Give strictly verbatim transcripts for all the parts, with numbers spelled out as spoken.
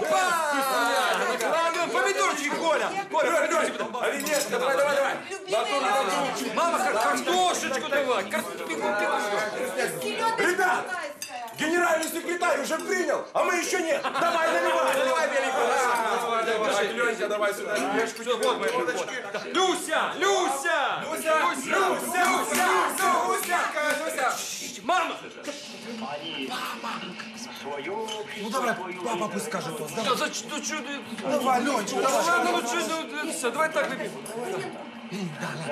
Опа! Помидорчик, Коля! Коля, помидорчик! Оленешка, давай, давай, давай! Мама, картошечку давай! Ребят! Генеральный секретарь уже принял, а мы еще нет! Давай, наливай! Наливай, Беленький! Давай, Ленька, давай сюда! Вот мои водочки! Люся! Люся! Люся! Люся! Люся! Люся! Люся! Мама! Мама! Ну давай, папа пусть скажет то. Давай, Ленька! Давай так, Лепи!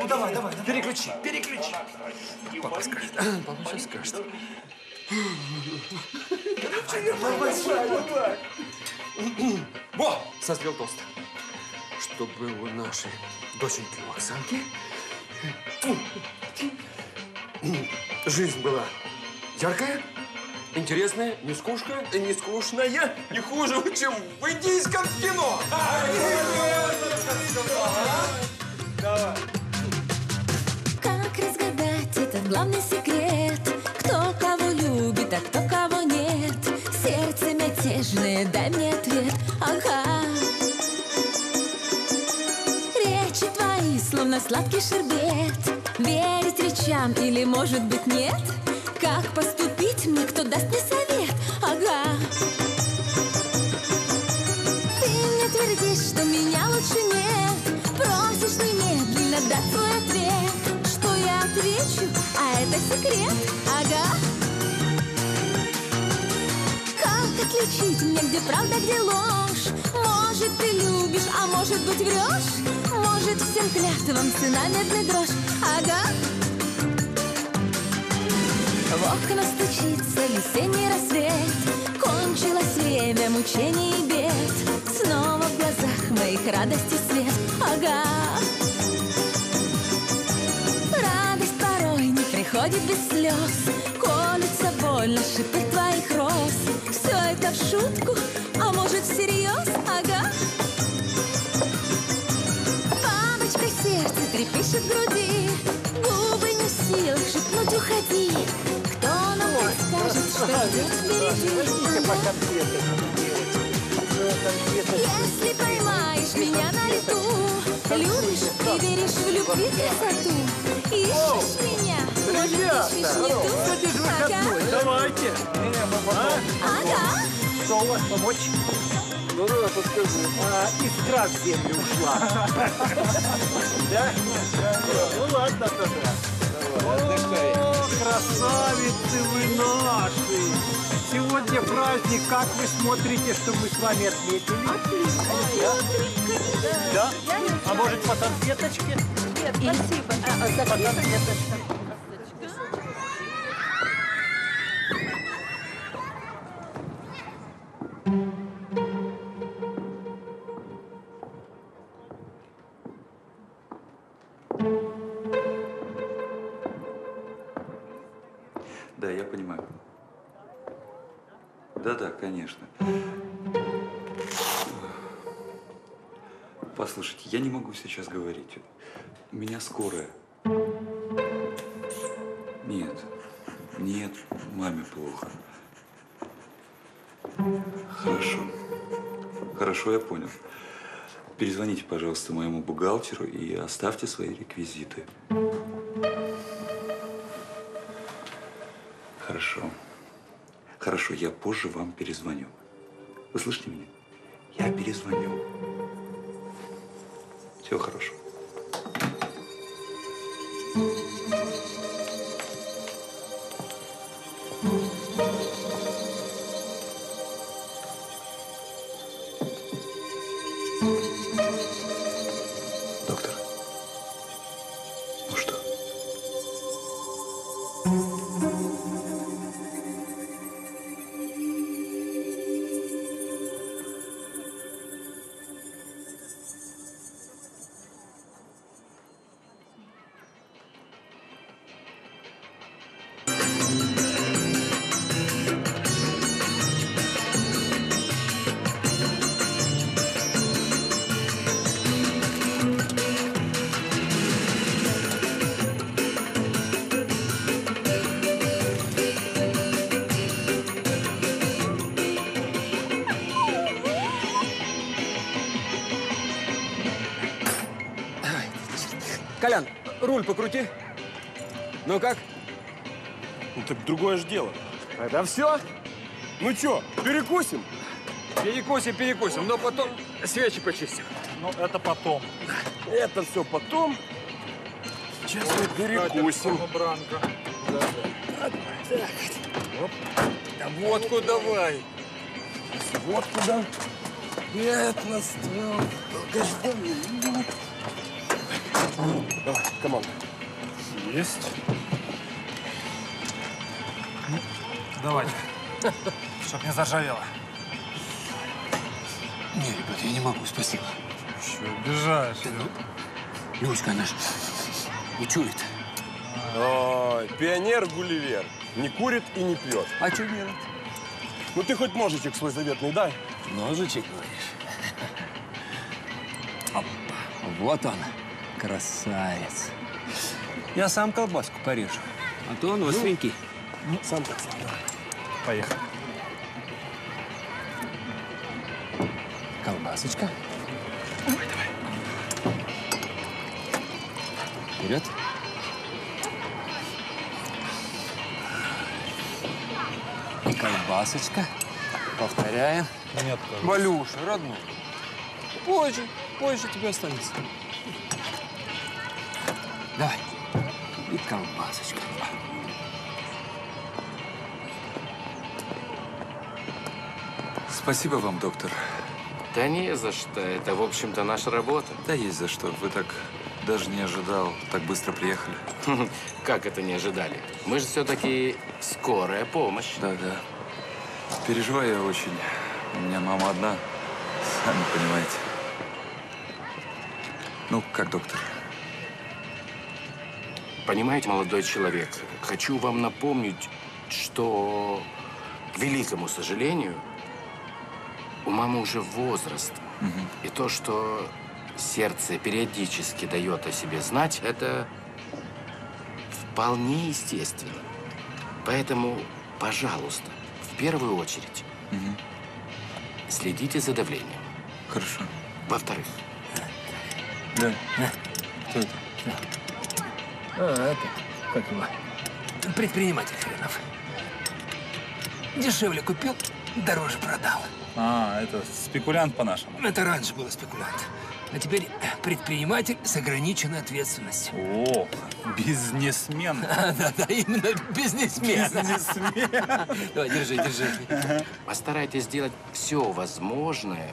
Ну давай, давай! Переключи! Переключи! Папа скажет. Папа сейчас скажет. Во! Созрел тост. Чтобы у нашей доченьки Оксанки жизнь была яркая, интересная, не скучная, не скучная, не хуже, чем в индийском кино. Как разгадать этот главный секрет? Кто кого любит, а кто кого нет? Сердце мятежное, дай мне ответ. Ага. Речи твои, словно сладкий шербет. Верить речам или, может быть, нет? Как поступить мне, кто даст мне совет? Ага. Ты мне твердишь, что меня лучше нет. Просишь немедленно дать твой ответ. Что я отвечу? А это секрет. Ага. Как отличить мне, где правда, где ложь? Может, ты любишь, а может быть, врешь? Может, всем клятвам цена медный дрожь? Ага. В окна стучится весенний рассвет. Кончилось время мучений и бед. Снова в глазах моих радости свет. Ага. Радость порой не приходит без слез. Колется больно, шипит твоих роз. Все это в шутку, а может всерьез? Ага. Бабочка сердце трепещет в груди. Губы не в силах шепнуть уходи. Кто нам подскажет, что идет впереди? Если поймаешь меня на лету, любишь и веришь в любви красоту. Ищешь меня, может, ищешь не ту? Ага. Давайте. Ага. Что у вас помочь? Ну, Рома, подскажи. А, искра в землю ушла. Да? Ну, ладно, тогда. Красавицы вы наши! Сегодня праздник, как вы смотрите, что мы с вами отметили? Отлично! Да? А может по конфеточке? Нет, спасибо. А, за конфеточку. Да, я понимаю. Да-да, конечно. Послушайте, я не могу сейчас говорить. У меня скорая. Нет, нет, маме плохо. Хорошо. Хорошо, я понял. Перезвоните, пожалуйста, моему бухгалтеру и оставьте свои реквизиты. Хорошо. Хорошо, я позже вам перезвоню. Вы слышите меня? Я перезвоню. Всего хорошего. Колян, руль покрути. Ну как? Ну так другое же дело. Тогда все. Ну чё, перекусим? Перекусим, перекусим, но потом свечи почистим. Ну это потом. Это все потом. Сейчас мы перекусим. Да водку давай. Водку давай. Пять настал. Долгожданный. Давай, команда. Есть. Ну, давайте. Чтоб не заржавело. Не, ребят, я не могу, спасибо. Чего обижаешь? Ну, Люська, она же не чует. Ой, пионер Гулливер. Не курит и не пьет. А что делать? Ну ты хоть ножичек свой заветный дай. Ножичек, говоришь? Вот он, красавец. Я сам колбаску порежу. А то он остренький. Ну, сам так сам. Поехали. Колбасочка. Давай, давай. Вперед. И колбасочка. Повторяем. Нет, колбас. Валюша, родной. Позже, позже тебе останется. Давай. И колбасочка. Спасибо вам, доктор. Да не за что. Это, в общем-то, наша работа. Да есть за что. Вы так даже не ожидал. Так быстро приехали. Как это не ожидали? Мы же все-таки скорая помощь. Да, да. Переживаю я очень. У меня мама одна. Сами понимаете. Ну, как доктор? Понимаете, молодой человек, хочу вам напомнить, что, к великому сожалению, у мамы уже возраст. Угу. И то, что сердце периодически дает о себе знать, это вполне естественно. Поэтому, пожалуйста, в первую очередь, угу, следите за давлением. Хорошо. Во-вторых. Да. Кто это? А, это, как его? Предприниматель хренов. Дешевле купил, дороже продал. А, это спекулянт по-нашему. Это раньше было спекулянт. А теперь предприниматель с ограниченной ответственностью. О, бизнесмен. А, да, да, именно бизнесмен. Бизнесмен. Давай, держи, держи. Постарайтесь сделать все возможное,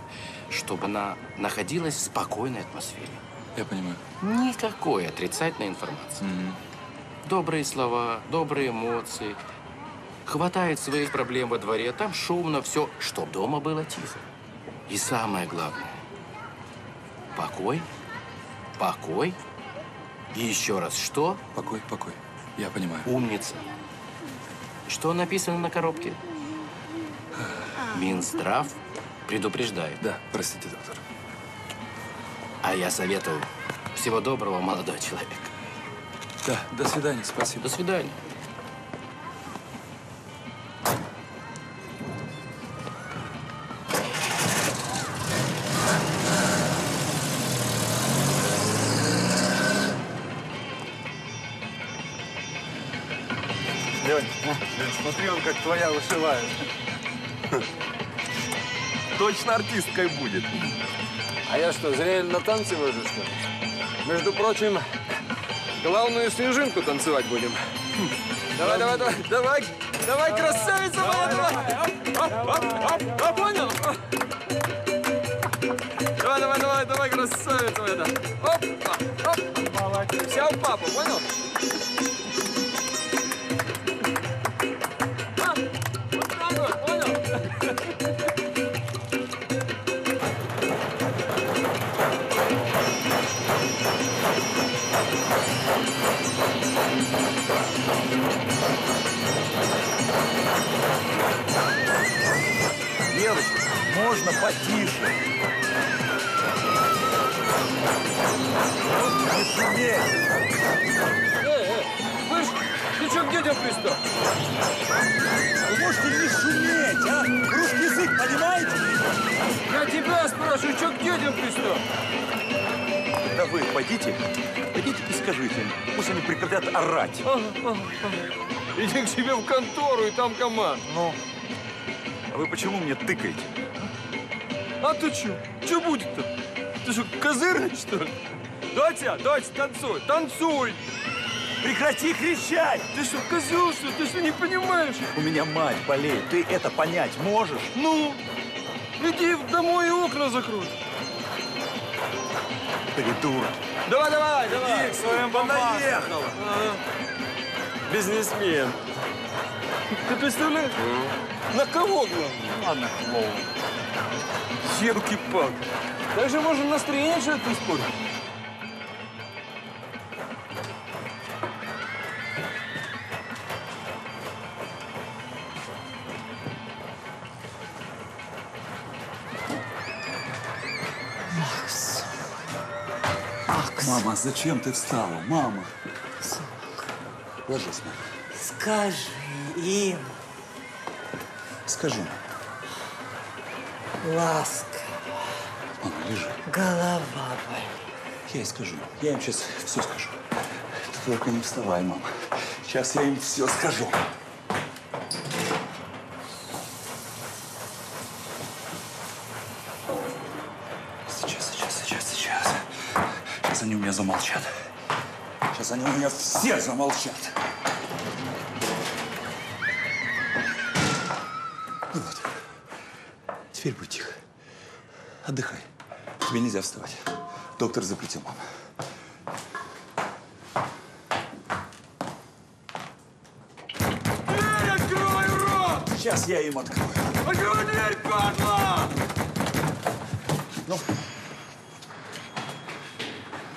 чтобы она находилась в спокойной атмосфере. Я понимаю. Никакой отрицательной информации. Mm-hmm. Добрые слова, добрые эмоции. Хватает своих проблем во дворе, там шумно, все, чтоб дома было тихо. И самое главное, покой, покой, и еще раз что? Покой, покой, я понимаю. Умница. Что написано на коробке? Минздрав предупреждает. Да, простите, доктор. А я советую. Всего доброго, молодой человек. Да, до свидания, спасибо. До свидания. Лёнь, смотри, он как твоя вышивает. Точно артисткой будет. А я что, зря на танцы выжу, что ли? Между прочим, главную снежинку танцевать будем. Давай, давай, давай, давай, давай, красавица моя, давай! Понял? Давай, давай, давай, давай, красавица моя, да. Оп, оп, вся в папу, понял? Можно потише. Эй, эй, слышь, ты что, где тебя пристал? Вы можете не шуметь, а? Русский язык, понимаете? Я тебя спрашиваю, что где тебя пристал? Да вы. пойдите, пойдите и скажите им, пусть они прекратят орать. А, а, а. Иди к себе в контору, и там команд. Ну, а вы почему мне тыкаете? А ты чё? Чё будет-то? Ты что, козырь, что ли? Доча, доча, танцуй, танцуй! Прекрати кричать! Ты что, козел, что ли? Ты что, не понимаешь? У меня мать болеет, ты это понять можешь? Ну, иди домой и окна закрой. Придурок. Давай, давай, давай. Иди к своим бабам. Бизнесмен. Ты представляешь? Mm. На кого главное? А на кого? Елки-палки. Так же можно настроение что-то испортить. Макс. Макс. Мама, зачем ты встала? Мама. Сынок. Ложись, мама. Скажи им. Скажи. Ласка. Мама, лежи. Голова болит. Я ей скажу. Я им сейчас все скажу. Ты только не вставай, мама. Сейчас я им все скажу. Сейчас, сейчас, сейчас, сейчас. Сейчас они у меня замолчат. Сейчас они у меня все замолчат. Ну вот. Теперь будь тихо. Отдыхай. Тебе нельзя вставать. Доктор запретил, мама. Дверь открой, урод! Сейчас я им открою. Открой дверь, падла! Ну?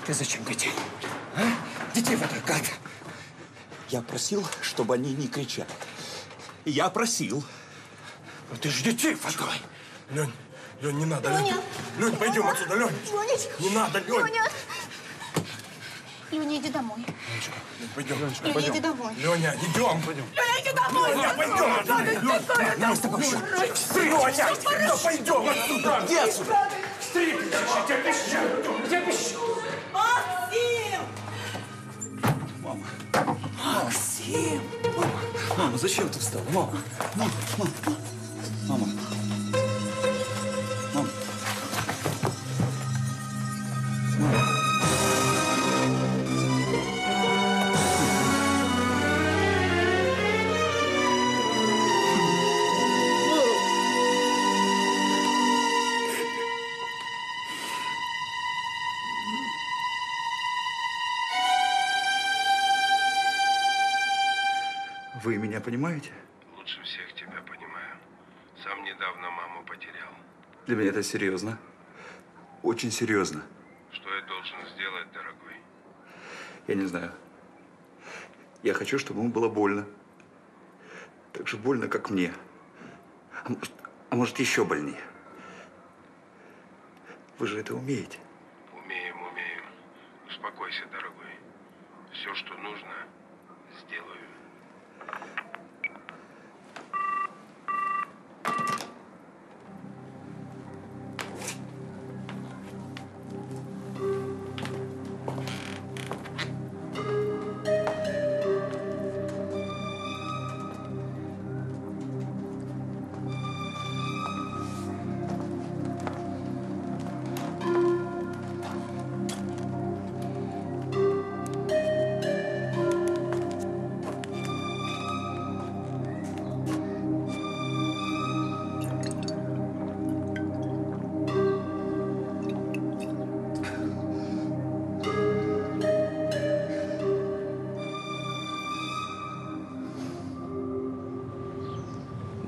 Ты зачем детей? А? Детей в этот гад! Я просил, чтобы они не кричали. Я просил. Ну ты ж детей фоткай. Лень. Лень, не надо, Лень. Лень, пойдем отсюда, Лень. Ленечка. Не надо, Лень. Леня. Леня, иди домой. Ленечка, пойдем. Ленечка, Леня, пойдем. Иди домой. Леня, идем. Пойдем. Леня, иди домой. Леня, пойдем. Леня, нам с тобой все. Леня, ну пойдем отсюда. Где отсюда? Стрипи, я тебя пищу. Я тебя пищу. Максим. Мама. Максим. Мама, мама, зачем ты встала? Мама, мама, мама. Мама. Вы меня понимаете? Лучше всех тебя понимаю. Сам недавно маму потерял. Для меня это серьезно. Очень серьезно. Что я должен сделать, дорогой? Я не знаю. Я хочу, чтобы ему было больно. Так же больно, как мне. А может, а может еще больнее. Вы же это умеете. Умеем, умеем. Успокойся, дорогой. Все, что нужно, сделаю.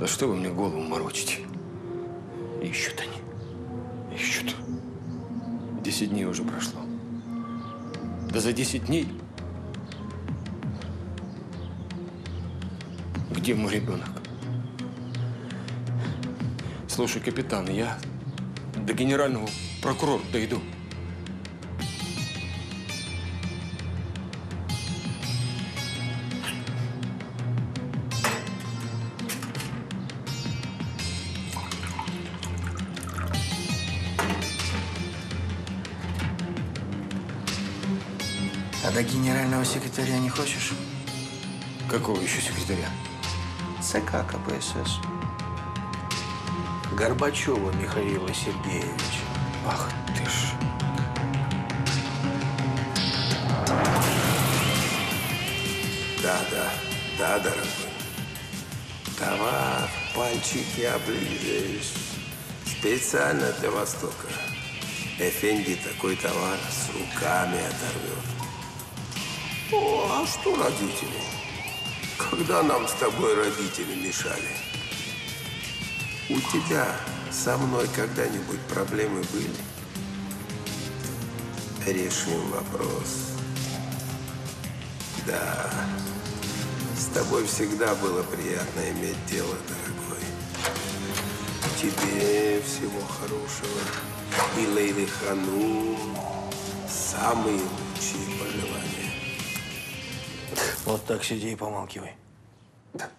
Что вы мне голову морочите? Ищут они. Ищут. Десять дней уже прошло. Да за десять дней. Где мой ребенок? Слушай, капитан, я до генерального прокурора дойду. А до генерального секретаря не хочешь? Какого еще секретаря? ЦК КПСС. Горбачева Михаила Сергеевича. Ах ты ж. Да-да, да, дорогой. Товар, пальчики оближешь. Специально для Востока. Эфенди такой товар с руками оторвет. О, а что родители? Когда нам с тобой родители мешали? У тебя со мной когда-нибудь проблемы были? Решим вопрос. Да, с тобой всегда было приятно иметь дело, дорогой. Тебе всего хорошего. И Лейли Ханум самые лучшие пожелания. Вот так сиди и помалкивай. Да.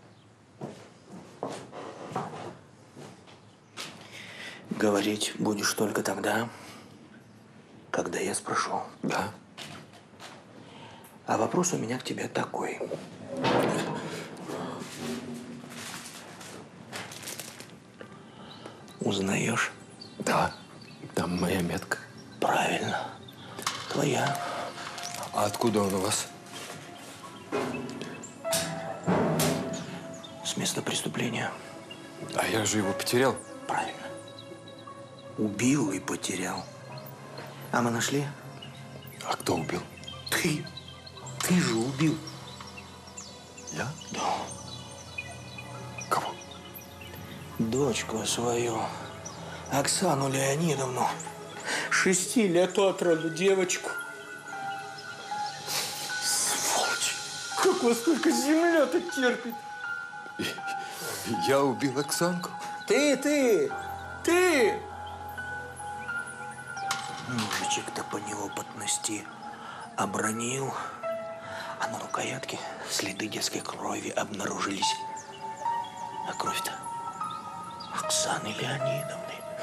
Говорить будешь только тогда, когда я спрошу. Да. А вопрос у меня к тебе такой. Узнаешь? Да. Там моя метка. Правильно. Твоя. А откуда он у вас? С места преступления. А я же его потерял. Правильно. Убил и потерял. А мы нашли? А кто убил? Ты. Ты же убил. Я? Да. Кого? Дочку свою, Оксану Леонидовну. Шести лет от роду девочку. Сволочь! Как вас только земля-то терпит? Я убил Оксанку? Ты, ты, ты! Мужичек-то по неопытности обронил. А на рукоятке следы детской крови обнаружились. А кровь-то Оксаны Леонидовны.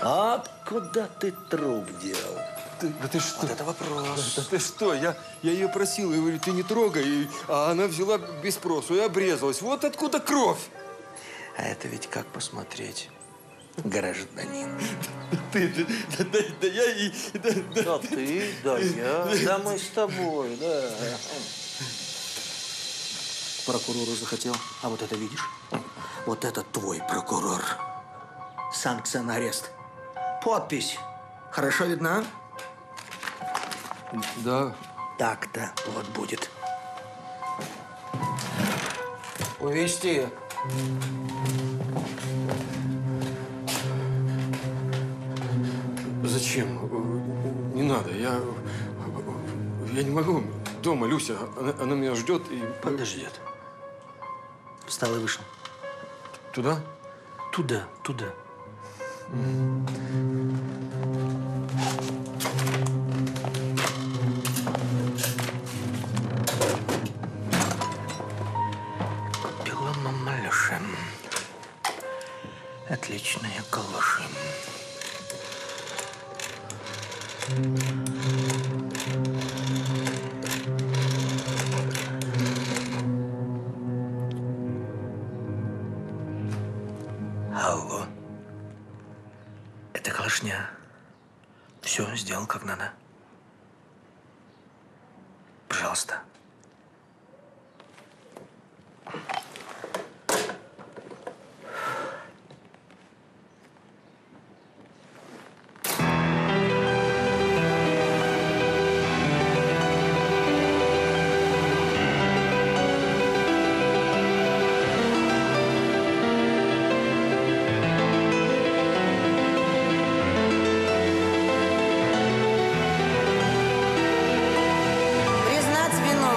Откуда ты труп делал? Ты, да ты что? Вот это вопрос. Да, да ты что? Я, я ее просил, я говорю, ты не трогай. И, а она взяла без спросу и обрезалась. Вот откуда кровь? А это ведь как посмотреть, гражданин. Ты, да, да, да я и... Да, да, да ты, да я, да мы с тобой, да. Прокурору захотел. А вот это видишь? Вот это твой прокурор. Санкция на арест. Подпись. Хорошо видна? Да. Так-то вот будет. Увести. Зачем? Не надо. Я... Я не могу. Дома, Люся. Она, она меня ждет и... Подождет. Встал и вышел. Туда? Туда, туда. Пила мама Леша. Отличные калоши. Алло. Это калашня. Все сделал как надо. Пожалуйста. Признать вину.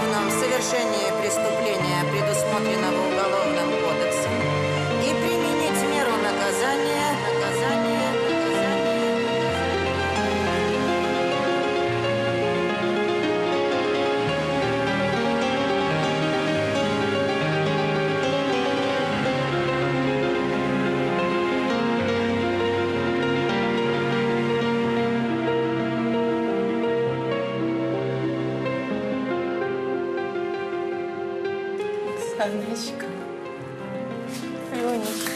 Оксаночка. Лунечка.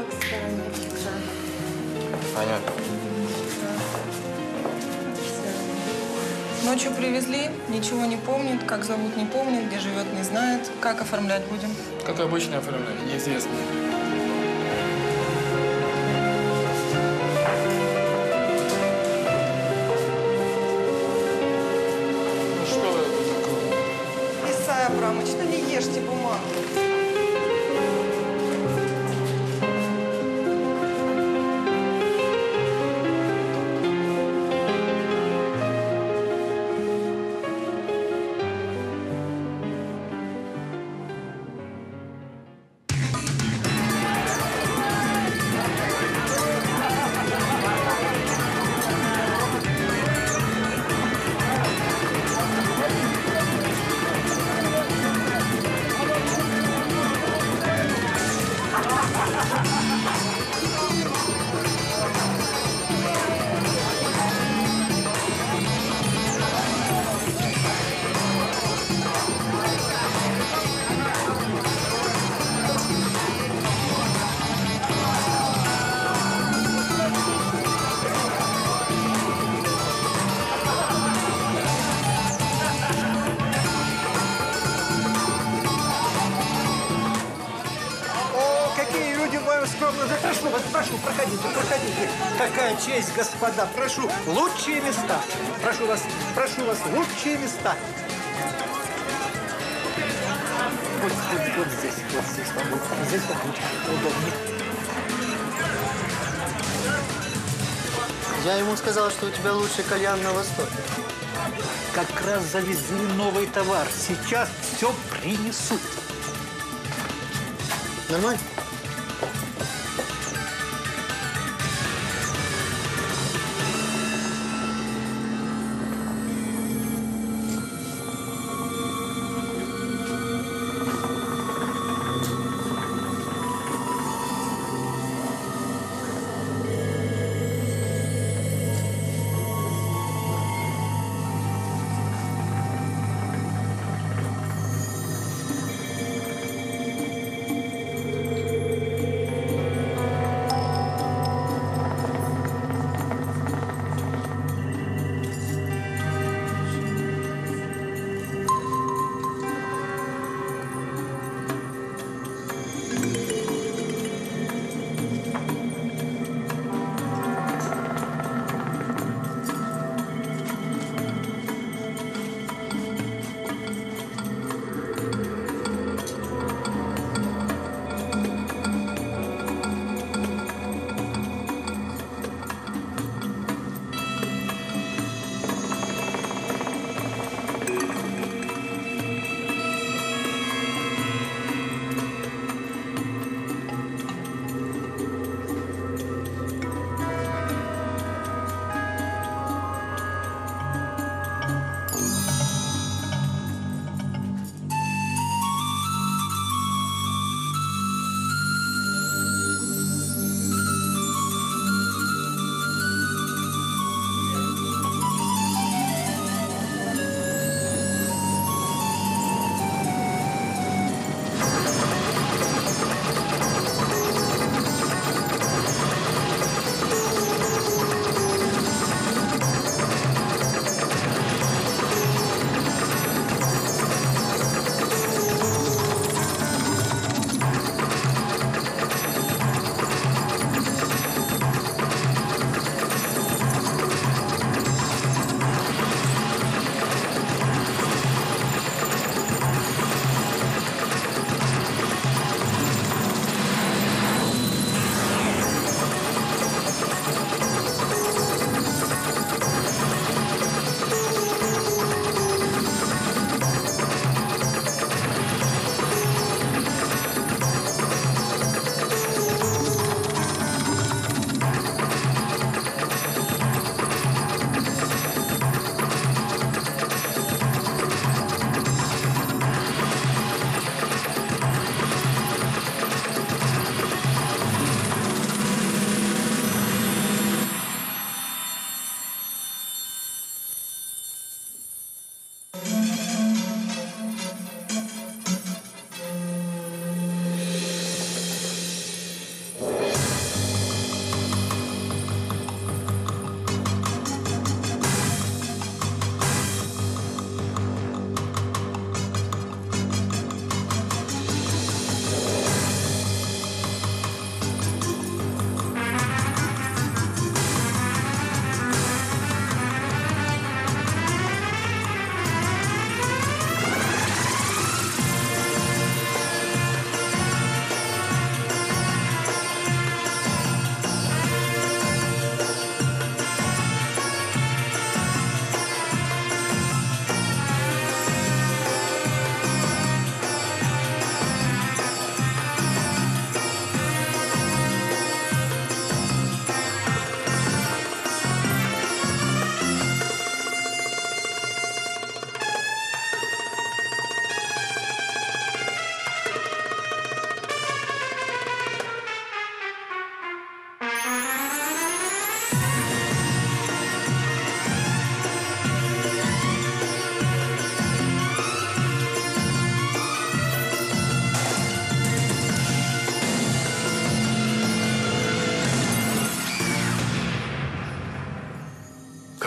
Оксаночка. Понятно. Ночью привезли, ничего не помнит, как зовут не помнит, где живет не знает. Как оформлять будем? Как обычно оформлять, неизвестно. Ну что это такое? Исай Абрамович, ну не ешьте бумагу. Честь, господа, прошу, лучшие места. Прошу вас, прошу вас, лучшие места. Вот, вот, вот здесь, вот здесь, вот, вот, вот здесь, так удобнее. Я ему сказал, что у тебя лучший кальян на Востоке. Как раз завезли новый товар. Сейчас все принесут. Нормально?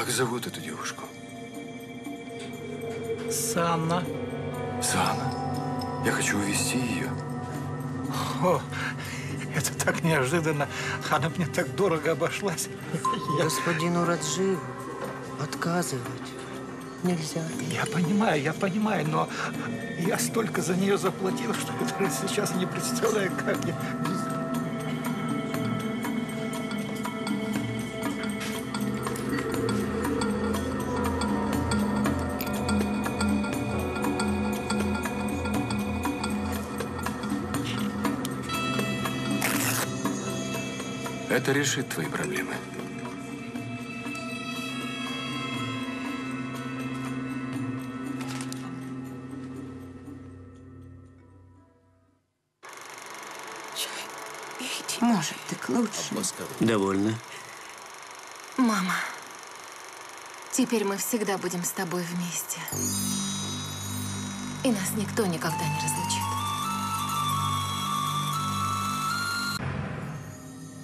Как зовут эту девушку? Санна. Санна. Я хочу увезти ее. О, это так неожиданно. Она мне так дорого обошлась. Господину Радживу отказывать нельзя. Я понимаю, я понимаю, но я столько за нее заплатил, что я сейчас не представляю, как я... Это решит твои проблемы. Может, так лучше. Довольно. Мама, теперь мы всегда будем с тобой вместе. И нас никто никогда не разлучит.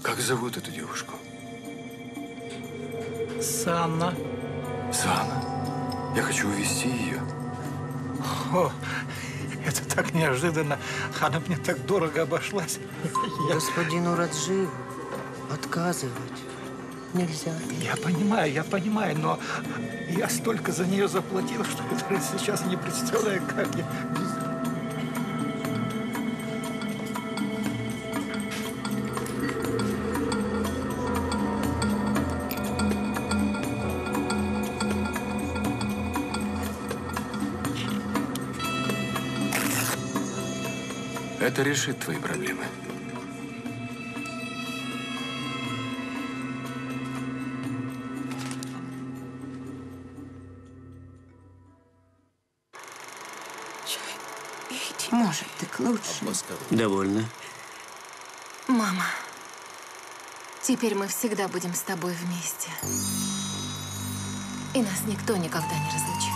Как зовут эту девушку? Санна. Санна. Я хочу увезти ее. О, это так неожиданно. Она мне так дорого обошлась. Господину Радживу отказывать нельзя. Я понимаю, я понимаю, но я столько за нее заплатил, что я сейчас не представляю, как я... Это решит твои проблемы. Может, так лучше. Довольно. Мама, теперь мы всегда будем с тобой вместе. И нас никто никогда не разлучит.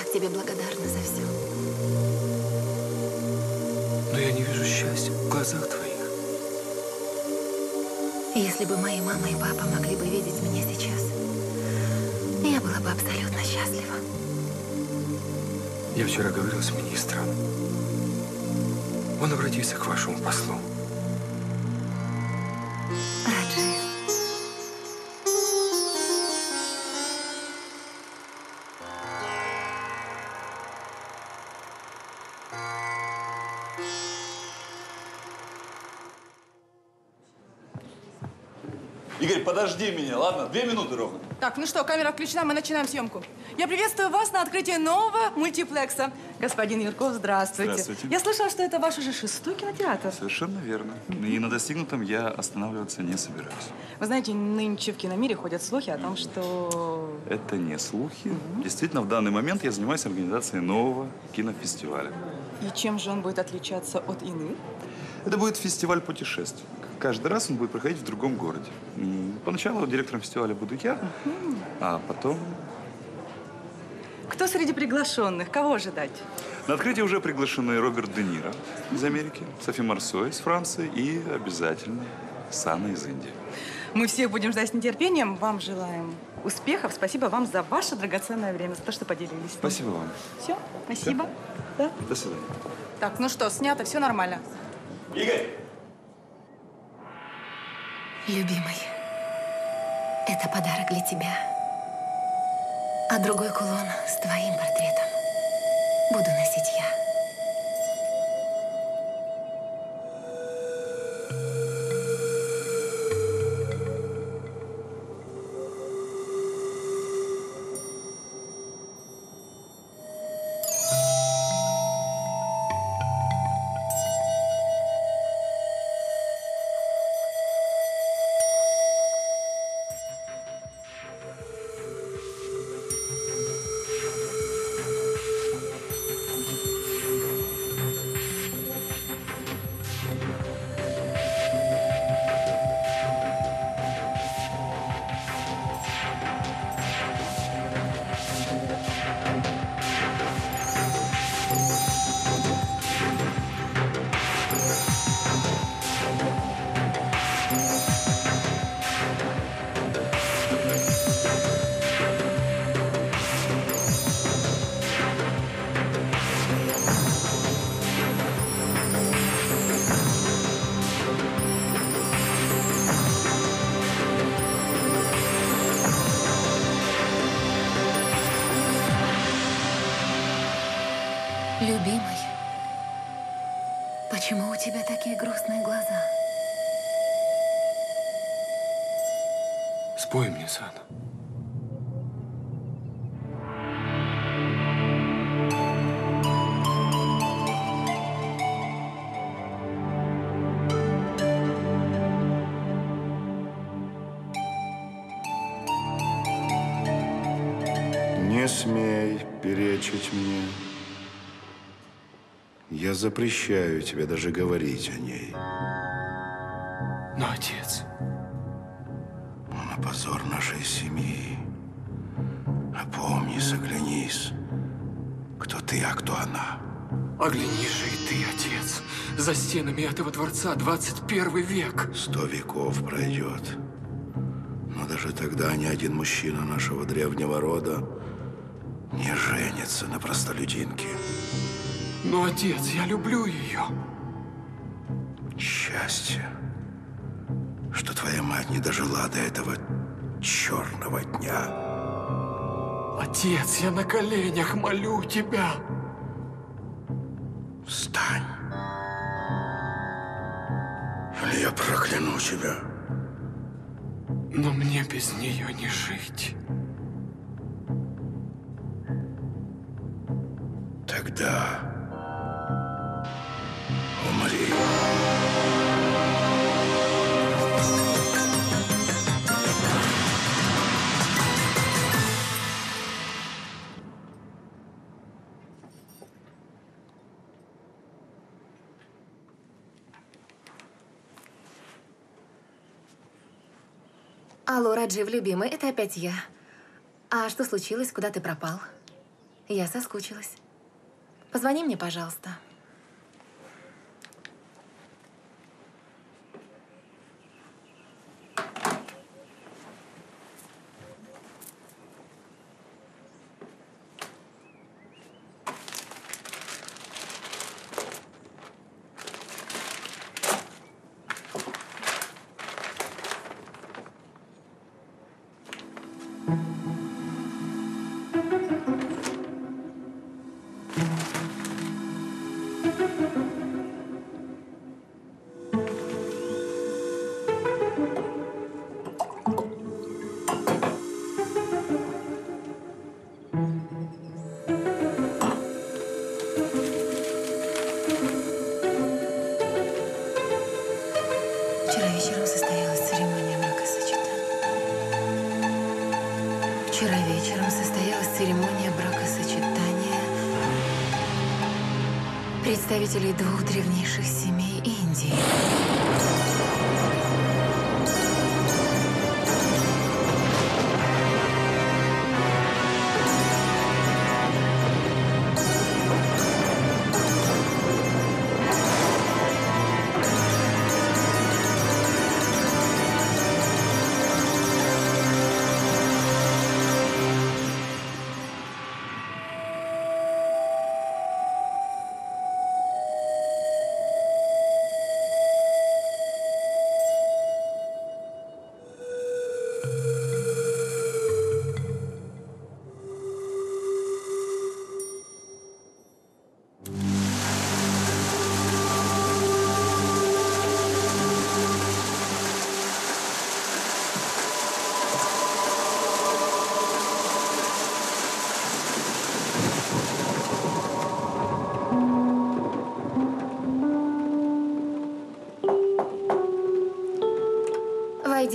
Я тебе благодарна за все. Но я не вижу счастья в глазах твоих. Если бы мои мама и папа могли бы видеть меня сейчас, я была бы абсолютно счастлива. Я вчера говорил с министром. Он обратился к вашему послу. Подожди меня, ладно? Две минуты ровно. Так, ну что, камера включена, мы начинаем съемку. Я приветствую вас на открытии нового мультиплекса. Господин Юрков, здравствуйте. Здравствуйте. Я слышала, что это ваш уже шестой кинотеатр. Совершенно верно. И на достигнутом я останавливаться не собираюсь. Вы знаете, нынче в киномире ходят слухи о том, что… Это не слухи. Mm-hmm. Действительно, в данный момент я занимаюсь организацией нового кинофестиваля. И чем же он будет отличаться от иных? Это будет фестиваль путешествий. Каждый раз он будет проходить в другом городе. Поначалу директором фестиваля буду я, угу. а потом… Кто среди приглашенных? Кого ожидать? На открытие уже приглашены Роберт Де Ниро из Америки, Софи Марсой из Франции и обязательно Санна из Индии. Мы все будем ждать с нетерпением. Вам желаем успехов. Спасибо вам за ваше драгоценное время, за то, что поделились. Спасибо вам. Все, спасибо. Да. Да? До свидания. Так, ну что, снято, все нормально. Игорь! Любимый, это подарок для тебя. А другой кулон с твоим портретом буду носить я. Почему у тебя такие грустные глаза? Спой мне, Санна. Не смей перечить мне. Я запрещаю тебе даже говорить о ней. Но, отец… Она позор нашей семьи. Опомнись, оглянись. Кто ты, а кто она? Оглянись же и ты, отец. За стенами этого дворца двадцать первый век. Сто веков пройдет. Но даже тогда ни один мужчина нашего древнего рода не женится на простолюдинке. Но, отец, я люблю ее. Счастье, что твоя мать не дожила до этого черного дня. Отец, я на коленях молю тебя. Встань. Или я прокляну тебя. Но мне без нее не жить. Тогда… Алло, Раджив, любимый, это опять я. А что случилось? Куда ты пропал? Я соскучилась. Позвони мне, пожалуйста. Представителей двух древнейших семей Индии.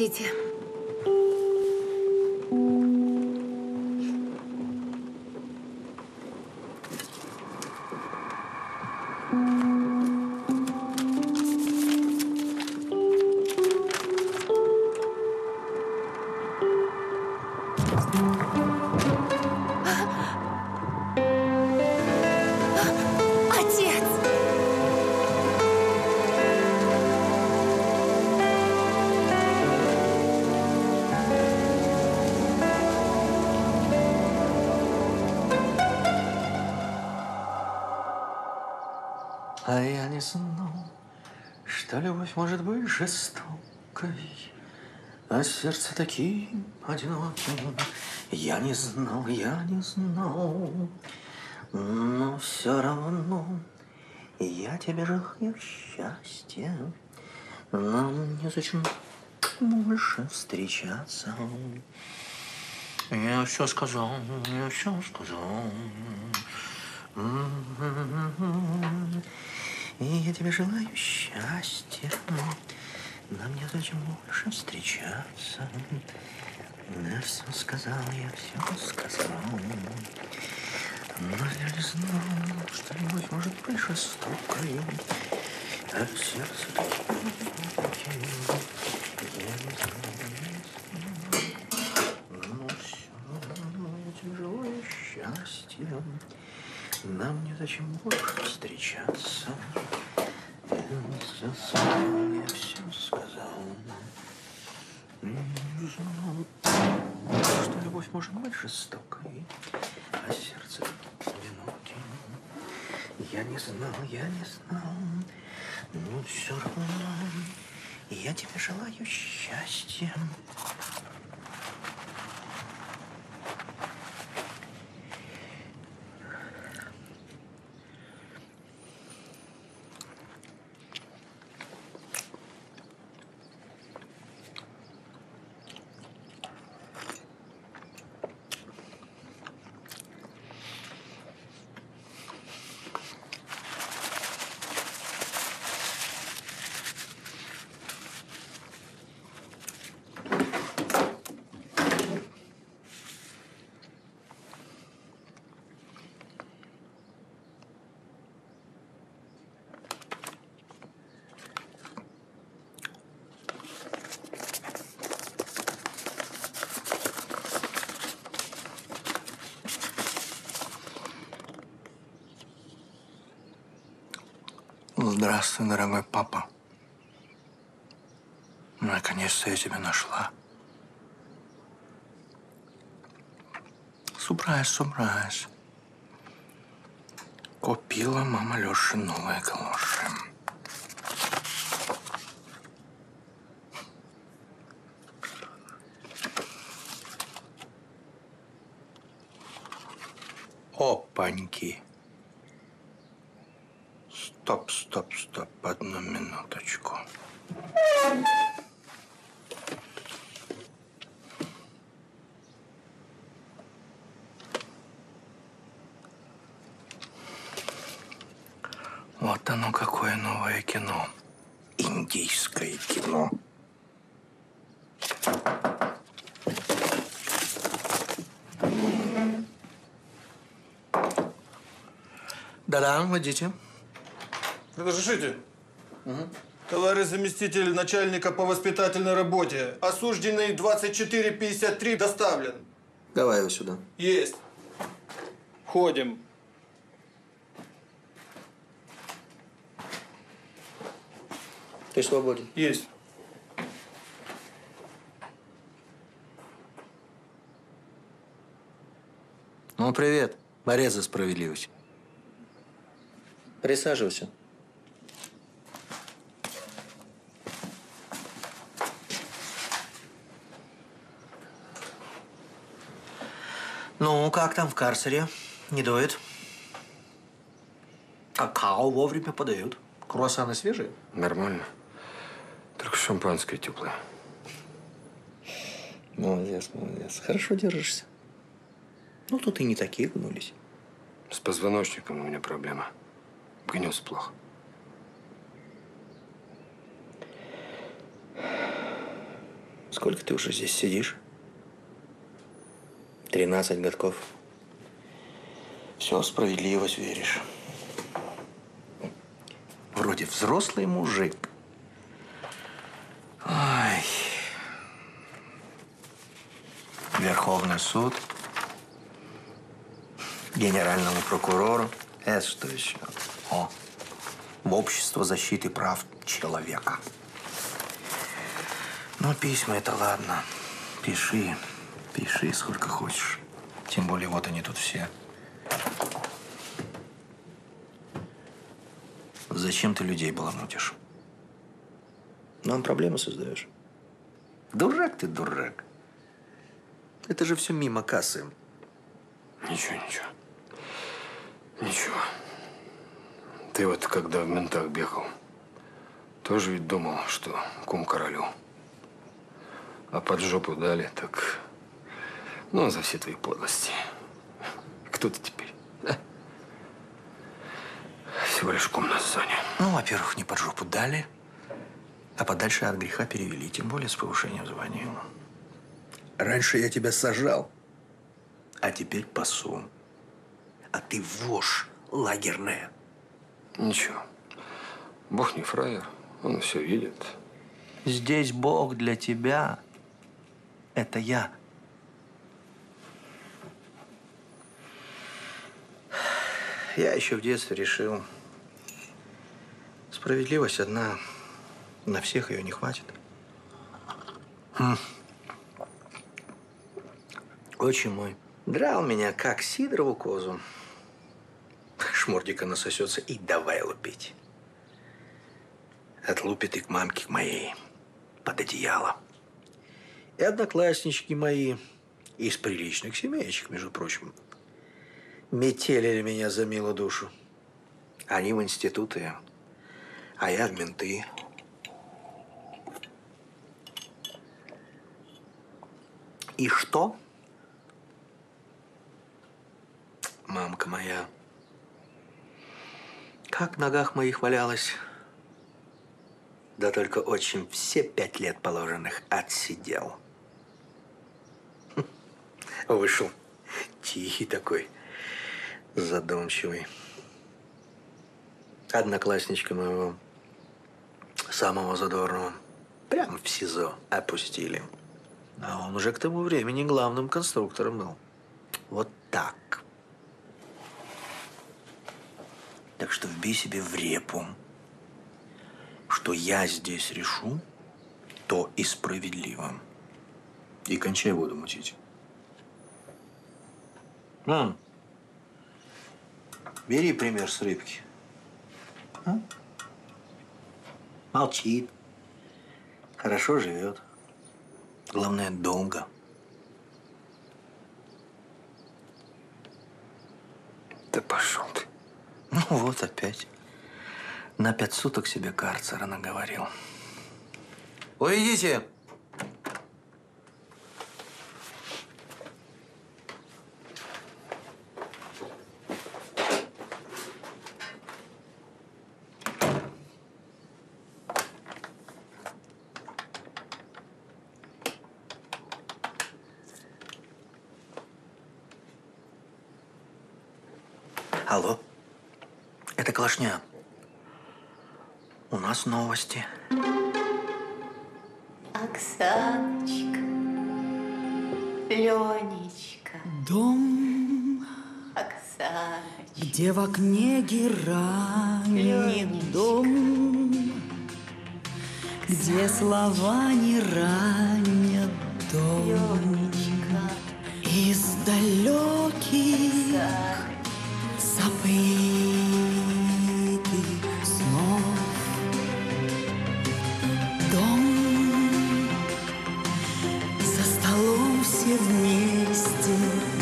Проходите. А я не знал, что любовь может быть жестокой, а сердце таким одиноким. Я не знал, я не знал, но все равно я тебе желаю счастья. Нам незачем больше встречаться. Я все сказал, я все сказал. И я тебе желаю счастья. Нам незачем больше встречаться. Я все сказал, я все сказал. Но я не знал, что любовь может быть жестокой. А сердце такое. Я не знал. Но все равно я тебе желаю счастья. Нам незачем больше встречаться. Я все сказал, я все сказал. Не знал, что любовь может быть жестокой, а сердце одиноким. Я не знал, я не знал, но все равно я тебе желаю счастья. Здравствуй, дорогой папа. Наконец-то я тебя нашла. Сюрприз, сюрприз. Купила мама Лёше новые галоши. Опаньки. Стоп, стоп, стоп, одну минуточку. Вот оно какое новое кино. Индийское кино. Да-да, водите. Разрешите? Угу. Товарищ заместитель начальника по воспитательной работе, осужденный двадцать четыре пятьдесят три доставлен. Давай его сюда. Есть. Ходим. Ты свободен? Есть. Ну, привет, борец за справедливость. Присаживайся. Ну, как там в карцере? Не дует? Какао вовремя подают. Круассаны свежие? Нормально. Только шампанское теплое. Молодец, молодец. Хорошо держишься. Ну, тут и не такие гнулись. С позвоночником у меня проблема. Гнёз плохо. Сколько ты уже здесь сидишь? Тринадцать годков. Все, в справедливость веришь. Вроде взрослый мужик. Ой. Верховный суд, Генеральному прокурору, это что еще? О, в Общество защиты прав человека. Ну, письма это ладно. Пиши, пиши сколько хочешь. Тем более, вот они тут все. Зачем ты людей баламутишь? Нам проблемы создаешь. Дурак ты, дурак. Это же все мимо кассы. Ничего, ничего. Ничего. Ты вот, когда в ментах бегал, тоже ведь думал, что кум королю. А под жопу дали, так… Ну, за все твои подлости. Кто ты теперь? Всего лишь кум на зоне. Ну, во-первых, не под жопу дали, а подальше от греха перевели, тем более с повышением звания. Раньше я тебя сажал, а теперь пасу. А ты вошь лагерная. Ничего. Бог не фраер, он все видит. Здесь Бог для тебя – это я. Я еще в детстве решил, справедливость одна, на всех ее не хватит. Хм. Отче мой драл меня, как сидорову козу. Шмордика насосется и давай лупить. Отлупит и к мамке к моей под одеяло. И однокласснички мои из приличных семейчек, между прочим, метелили меня за милую душу. Они в институты, а я в менты. И что? Мамка моя, как в ногах моих валялась. Да только отчим все пять лет положенных отсидел. Вышел тихий такой, задумчивый. Одноклассничка моего, самого задорного, прямо в СИЗО опустили. А он уже к тому времени главным конструктором был. Вот так. Так что вбей себе в репу, что я здесь решу, то и справедливо. И кончай воду мутить. Мам, бери пример с рыбки. А? Молчит, хорошо живет, главное долго. Да пошел ты. Ну вот опять. На пять суток себе карцера наговорил. Уйдите! Алло, это Клашня. У нас новости. Оксаночка, Ленечка. Дом, Оксаночка, где в окне геранит дом, где слова не ранят дом. Ленечка. Из далеких забытых снов. Все вместе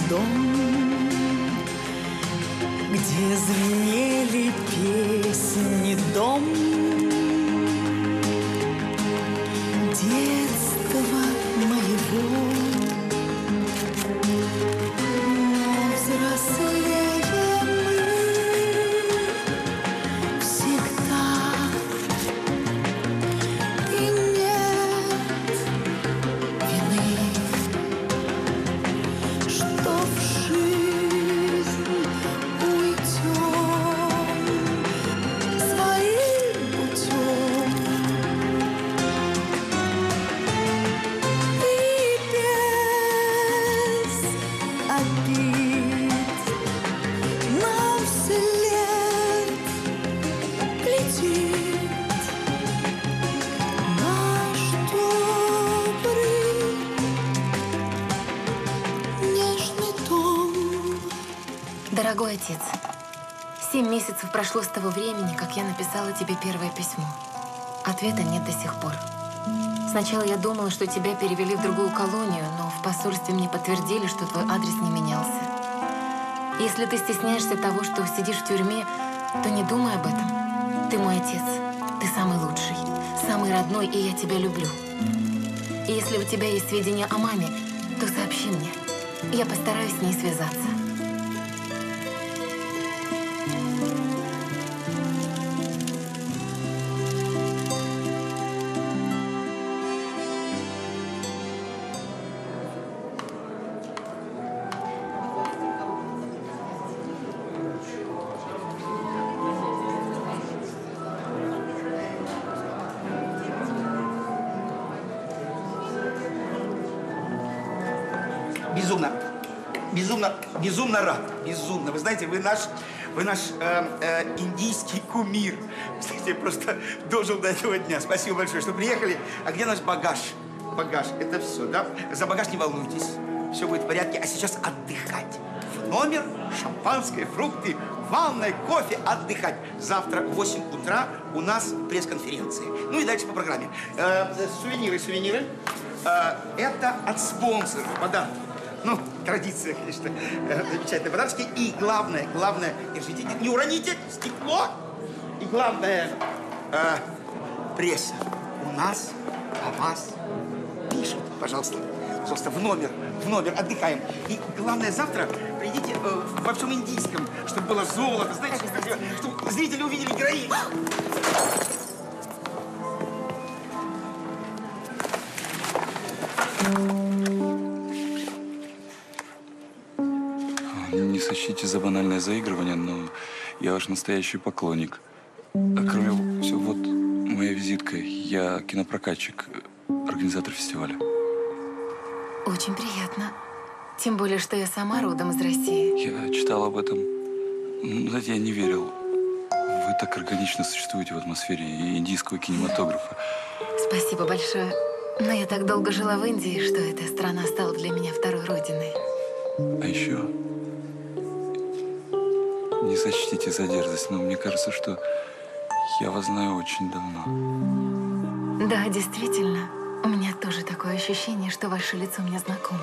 дом, где звенели песни, дом детства моего. Но взрослее мы всегда, и нет Дорогой отец, семь месяцев прошло с того времени, как я написала тебе первое письмо. Ответа нет до сих пор. Сначала я думала, что тебя перевели в другую колонию, но в посольстве мне подтвердили, что твой адрес не менялся. Если ты стесняешься того, что сидишь в тюрьме, то не думай об этом. Ты мой отец, ты самый лучший, самый родной, и я тебя люблю. И если у тебя есть сведения о маме, то сообщи мне. Я постараюсь с ней связаться. Безумно рад, безумно. Вы знаете, вы наш, вы наш э, э, индийский кумир. Кстати, я просто дожил до этого дня. Спасибо большое, что приехали. А где наш багаж? Багаж, это все, да? За багаж не волнуйтесь. Все будет в порядке. А сейчас отдыхать. В номер, шампанское, фрукты, ванной, кофе, отдыхать. Завтра в восемь утра у нас пресс-конференция. Ну и дальше по программе. Э, сувениры, сувениры. Э, это от спонсоров, подарок. Ну, традиция, конечно, замечательные подарочки. И главное, главное, держите, не уроните стекло. И главное, э, пресса у нас о вас пишет. Пожалуйста, пожалуйста, в номер, в номер отдыхаем. И главное, завтра придите э, во всем индийском, чтобы было золото, знаете, чтобы зрители увидели героиню. Простите за банальное заигрывание, но я ваш настоящий поклонник. А кроме всего, вот моя визитка. Я кинопрокатчик, организатор фестиваля. Очень приятно. Тем более, что я сама родом из России. Я читал об этом. Но, знаете, я не верил. Вы так органично существуете в атмосфере индийского кинематографа. Спасибо большое. Но я так долго жила в Индии, что эта страна стала для меня второй родиной. А еще... Не сочтите за дерзость, но мне кажется, что я вас знаю очень давно. Да, действительно. У меня тоже такое ощущение, что ваше лицо мне знакомо.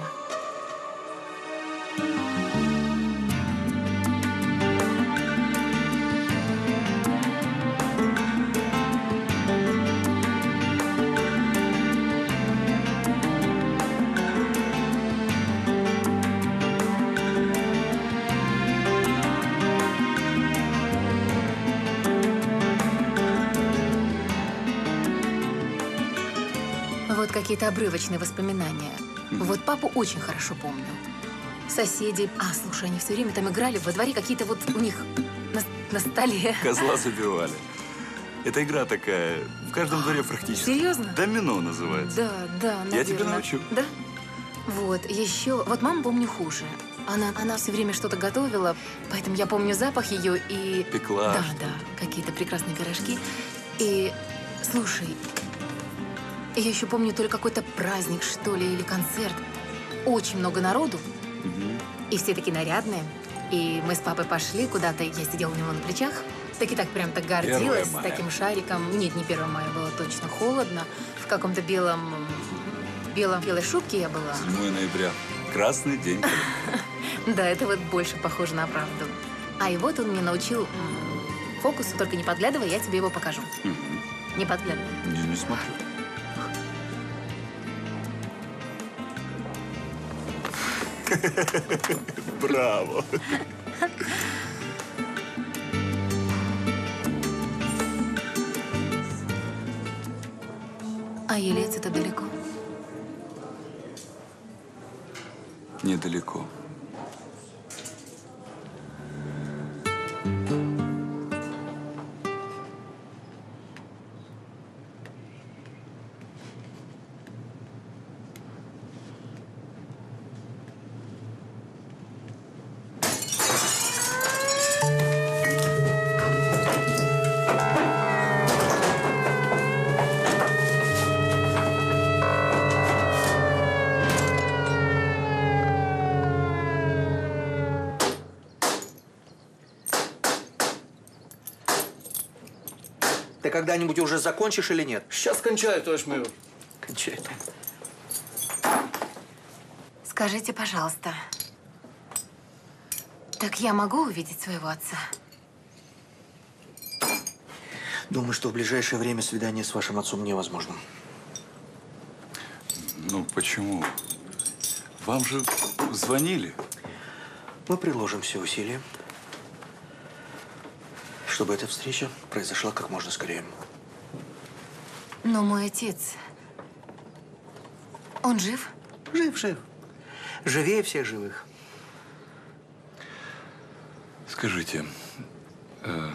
Какие-то обрывочные воспоминания. Mm-hmm. Вот папу очень хорошо помню. Соседи. А, слушай, они все время там играли, во дворе какие-то вот у них на, на столе. Козла забивали. Это игра такая, в каждом дворе практически. Серьезно? Домино называется. Да, да, наверное. Я тебя научу. Да? Вот, еще, вот маму помню хуже. Она, она все время что-то готовила, поэтому я помню запах ее и... Пекла. Да, да, какие-то прекрасные пирожки. И, слушай... Я еще помню то ли какой-то праздник, что ли, или концерт. Очень много народу. Mm-hmm. И все такие нарядные. И мы с папой пошли куда-то, я сидела у него на плечах. Так и так прям так гордилась таким шариком. Нет, не первое мая, было точно холодно. В каком-то белом... белом белой шубке я была. седьмое ноября. Красный день. Да, это вот больше похоже на правду. А и вот он мне научил фокусу, только не подглядывай, я тебе его покажу. Не подглядывай. Не смотрю. Браво! А Елец это далеко? Недалеко. Ты когда-нибудь уже закончишь или нет? Сейчас кончаю, товарищ майор. Кончай. Скажите, пожалуйста, так я могу увидеть своего отца? Думаю, что в ближайшее время свидание с вашим отцом невозможно. Ну, почему? Вам же звонили. Мы приложим все усилия, чтобы эта встреча произошла как можно скорее. Но мой отец, он жив? Жив, жив. Живее всех живых. Скажите, э,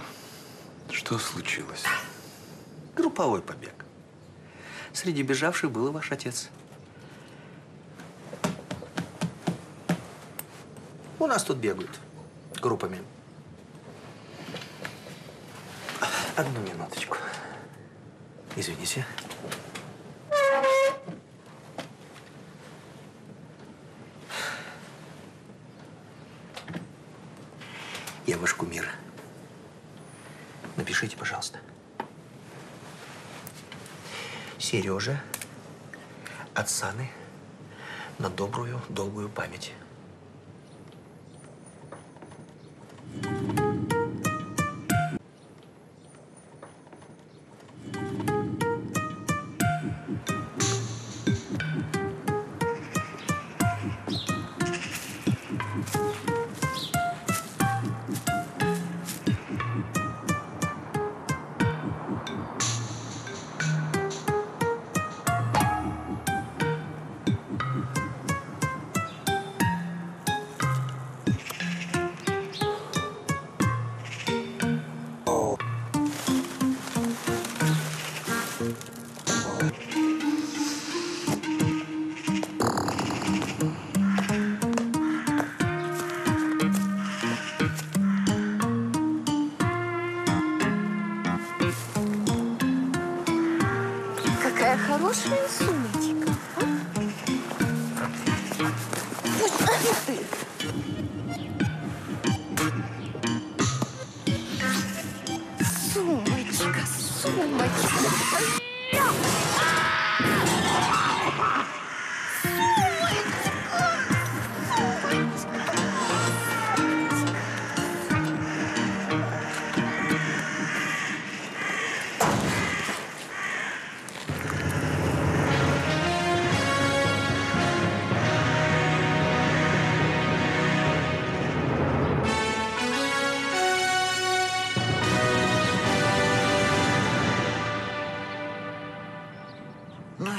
что случилось? Групповой побег. Среди бежавших был и ваш отец. У нас тут бегают группами. Одну минуточку. Извините. Я ваш кумир. Напишите, пожалуйста. Сережа от Санны на добрую, долгую память.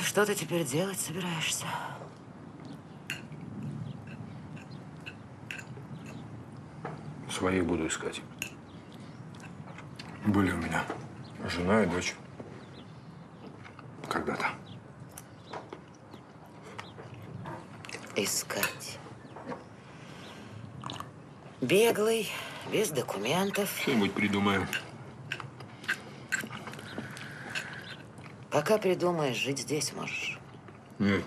Что ты теперь делать собираешься? Своих буду искать. Были у меня жена и дочь. Когда-то. Искать. Беглый, без документов. Что-нибудь придумаем. Пока придумаешь, жить здесь можешь. Нет.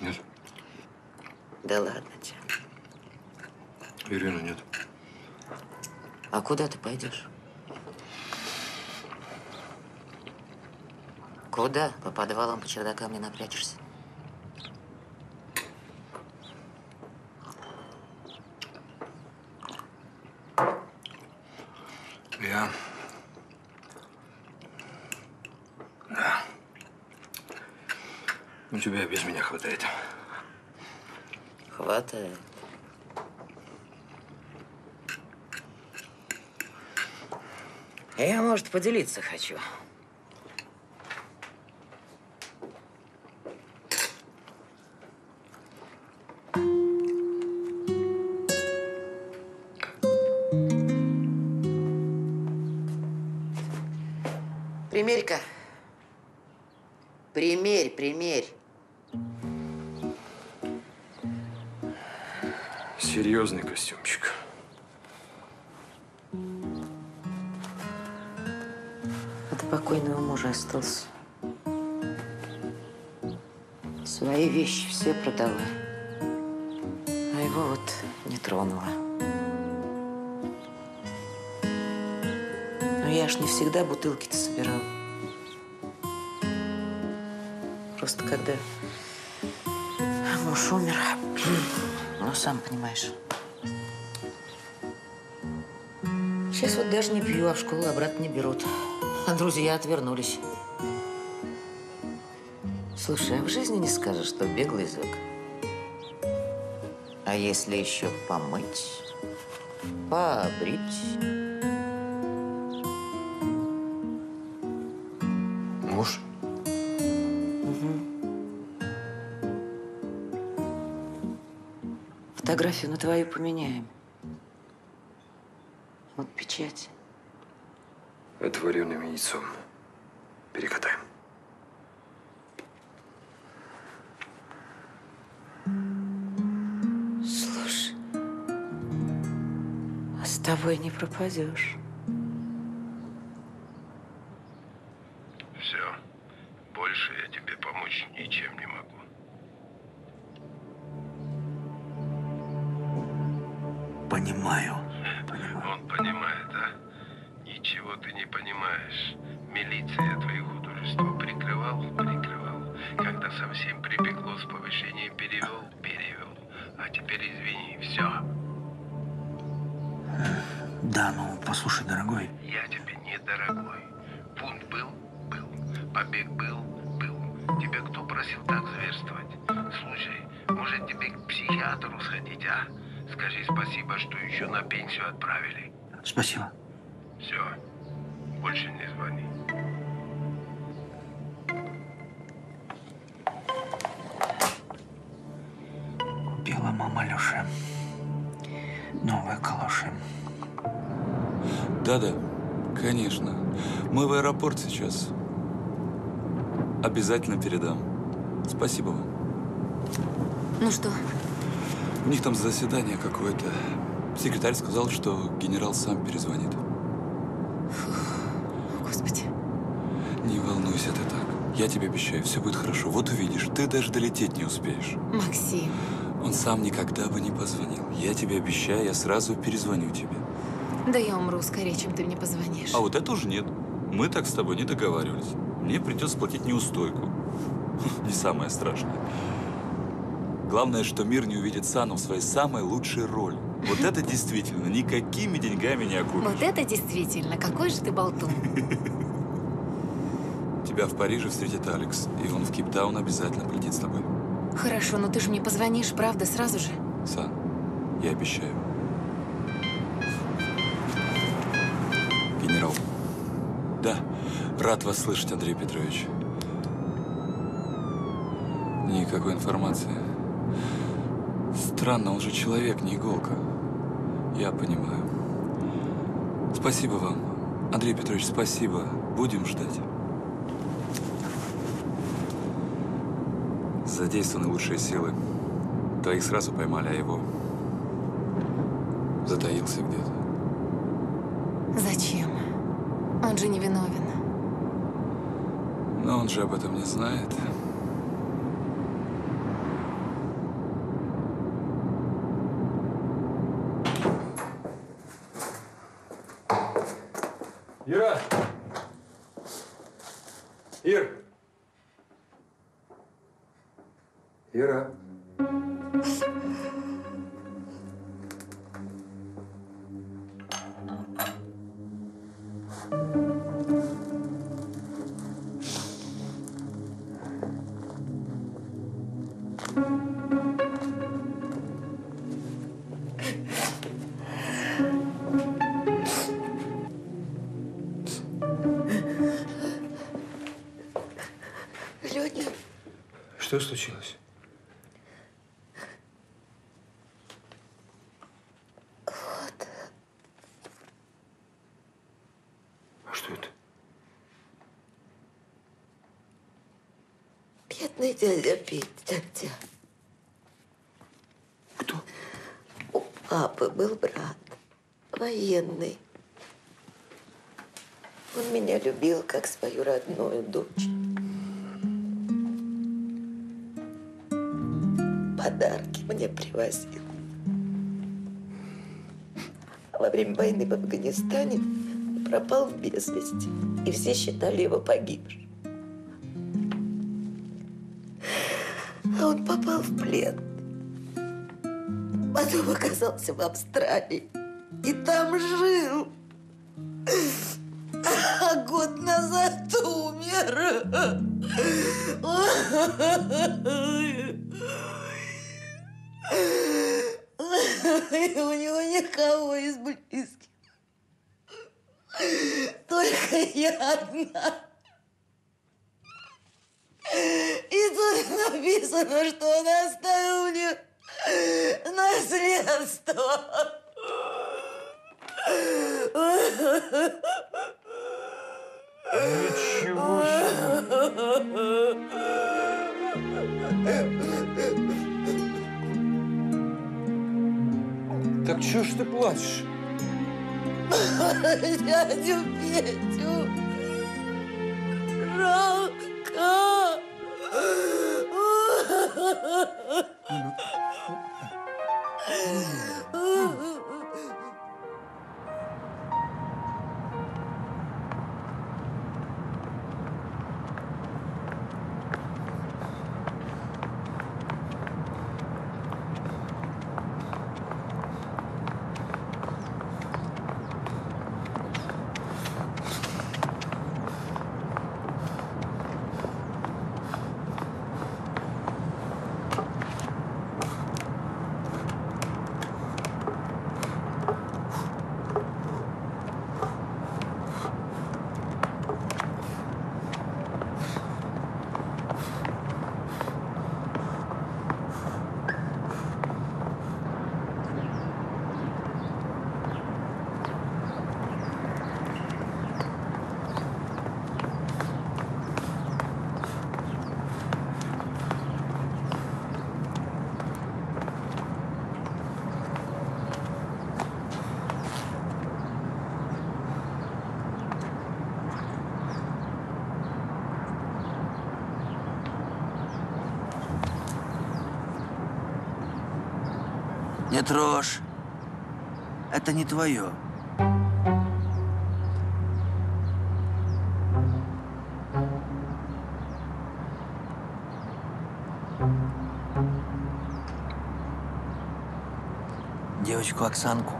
Нет. Да ладно тебе. Ирина, нет. А куда ты пойдешь? Куда? По подвалам, по чердакам не напрячешься. Я... У тебя без меня хватает. Хватает. Я, может, поделиться хочу. Примерь-ка. Примерь, примерь. Серьезный костюмчик. От покойного мужа остался. Свои вещи все продала, а его вот не тронула. А Но я аж не всегда бутылки-то собирала. Просто когда муж умер, ну, сам понимаешь. Сейчас вот даже не пью, а в школу обратно не берут. А друзья отвернулись. Слушай, а в жизни не скажешь, что беглый зэк. А если еще помыть, побрить? Муж? Угу. Фотографию на твою поменяем. Вот печать. Это вареным яйцом перекатаем. Слушай, а с тобой не пропадешь. Все. Больше я тебе помочь ничем не могу. Понимаю. Он понимает, да? Ничего ты не понимаешь. Милиция твои художества прикрывал, прикрывал. Когда совсем припекло с повышением, перевел, перевел. А теперь извини, все. Да, ну послушай, дорогой. Я тебе не дорогой. Пункт был, был. Побег был, был. Тебя кто просил так зверствовать? Слушай, может тебе к психиатру сходить, а? Скажи спасибо, что еще на пенсию отправили. Спасибо. Все. Больше не звони. Купила мама Леши новые калоши. Да-да, конечно. Мы в аэропорт сейчас. Обязательно передам. Спасибо вам. Ну что? У них там заседание какое-то. Секретарь сказал, что генерал сам перезвонит. Фух, господи. Не волнуйся ты так. Я тебе обещаю, все будет хорошо. Вот увидишь, ты даже долететь не успеешь. Максим. Он сам никогда бы не позвонил. Я тебе обещаю, я сразу перезвоню тебе. Да я умру скорее, чем ты мне позвонишь. А вот это уже нет. Мы так с тобой не договаривались. Мне придется платить неустойку. Не самое страшное. Главное, что мир не увидит Санну в своей самой лучшей роли. Вот это действительно никакими деньгами не окупишь. Вот это действительно. Какой же ты болтун. Тебя в Париже встретит Алекс, и он в Кейптаун обязательно прилетит с тобой. Хорошо, но ты же мне позвонишь, правда, сразу же? Сан, я обещаю. Генерал. Да, рад вас слышать, Андрей Петрович. Никакой информации. Странно, он же человек, не иголка. Я понимаю. Спасибо вам. Андрей Петрович, спасибо. Будем ждать. Задействованы лучшие силы. Твоих сразу поймали, а его затаился где-то. Зачем? Он же невиновен. Но он же об этом не знает. Ира! Ир! Ира! Что случилось? Вот. А что это? Бедный дядя Петя. Кто? У папы был брат, военный. Он меня любил, как свою родную дочь. Подарки мне привозил. Во время войны в Афганистане пропал без вести, и все считали его погибшим. А он попал в плен. Потом оказался в Австралии и там жил. А год назад умер. И у него никого из близких. Только я одна. И тут написано, что он оставил мне наследство. Ничего себе. Так чего ж ты плачешь? Дядю Петю жалко. Не трожь. Это не твое. Девочку Оксанку.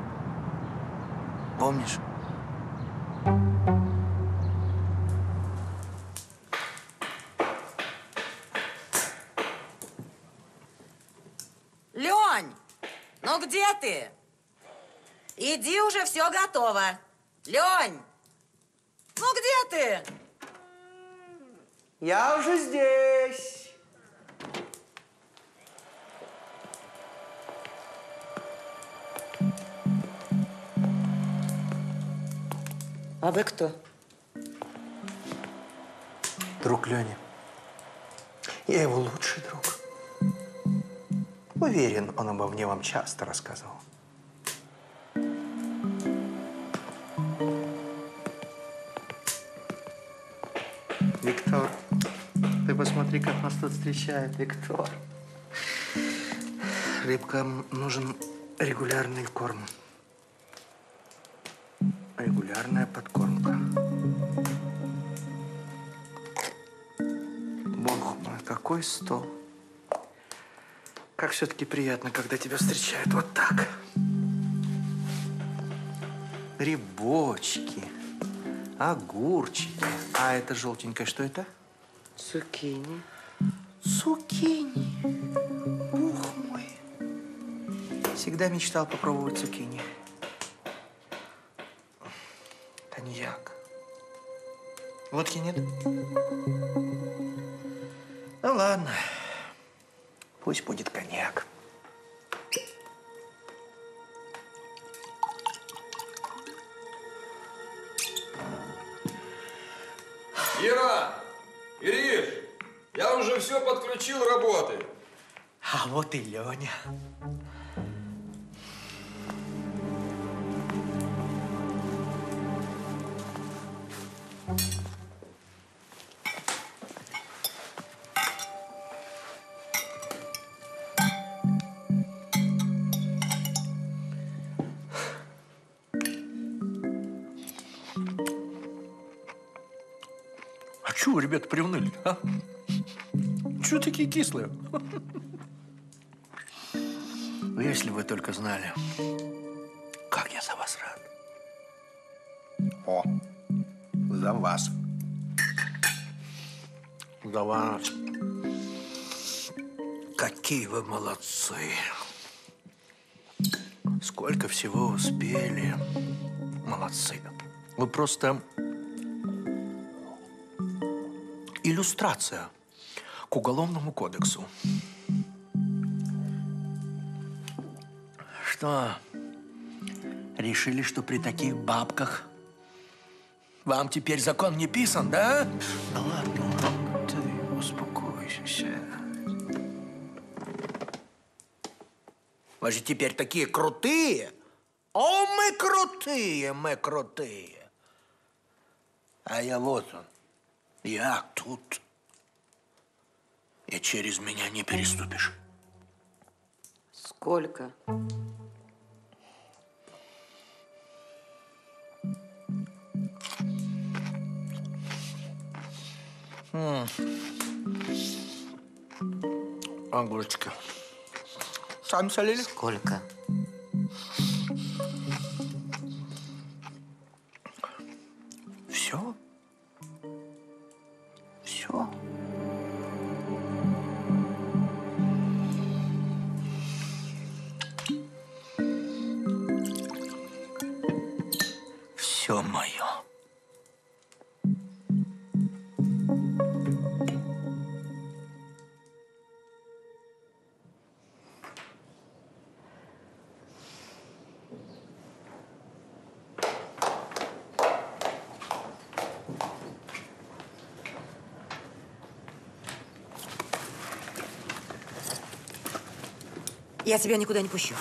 Помнишь? Ты. Иди, уже все готово. Лень, ну где ты? Я уже здесь. А вы кто? Друг Лени. Я его лучший друг. Уверен, он обо мне вам часто рассказывал. Виктор, ты посмотри, как нас тут встречает, Виктор. Рыбкам нужен регулярный корм. Регулярная подкормка. Бог мой, какой стол. Как все-таки приятно, когда тебя встречают вот так. Грибочки, огурчики. А это желтенькое, что это? Цукини. Цукини. Ух мой. Всегда мечтал попробовать цукини. Коньяк. Водки нет? Ну ладно. Пусть будет коньяк. Ира! Ириш! Я уже все подключил работы. А вот и Леня. А чего вы, ребята, привныли? А? Чего такие кислые? Ну, если бы вы только знали, как я за вас рад. О, за вас. За вас. Какие вы молодцы. Сколько всего успели. Молодцы. Вы просто иллюстрация к Уголовному кодексу. Что, решили, что при таких бабках вам теперь закон не писан, да? Да ладно, ладно, ты успокойся. Вы же теперь такие крутые. О, мы крутые, мы крутые. А я вот он. Я тут. И через меня не переступишь. Сколько? М-м. Огурчики. Сами солили? Сколько? Все? Все. Все мое. Я тебя никуда не пущу.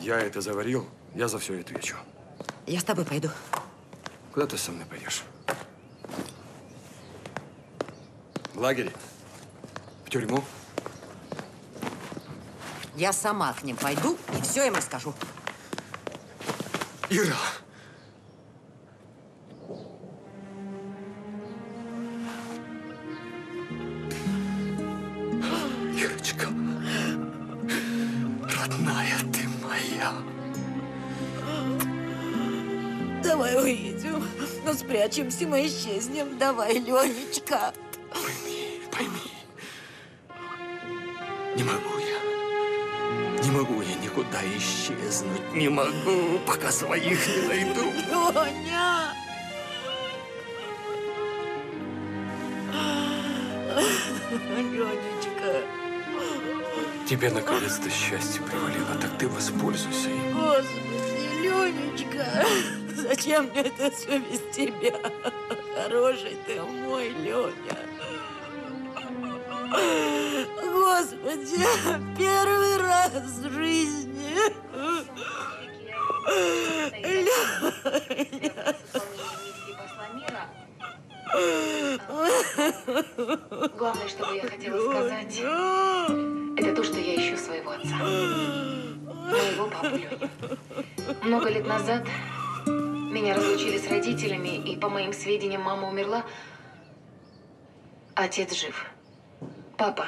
Я это заварил, я за все отвечу. Я с тобой пойду. Куда ты со мной пойдешь? В лагерь? В тюрьму? Я сама к ним пойду и все им расскажу. Ира! Спрячемся, мы исчезнем. Давай, Ленечка. Пойми, пойми. Не могу я. Не могу я никуда исчезнуть. Не могу, пока своих не найду. Леня! Ленечка. Тебе наконец-то счастье привалило, так ты воспользуйся им. Господи, Ленечка. Зачем мне это все без тебя? Хороший ты мой, Леня. Господи, первый раз в жизни. Леня. Главное, что бы я хотела сказать, это то, что я ищу своего отца. Моего папу Леню. Много лет назад меня разлучили с родителями, и, по моим сведениям, мама умерла. Отец жив. Папа,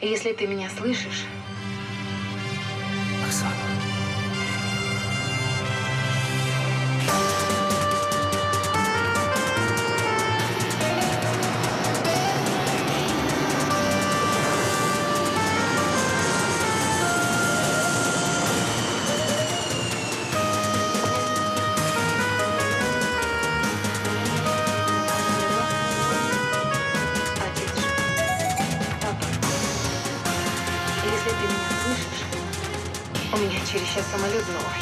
если ты меня слышишь... Оксана.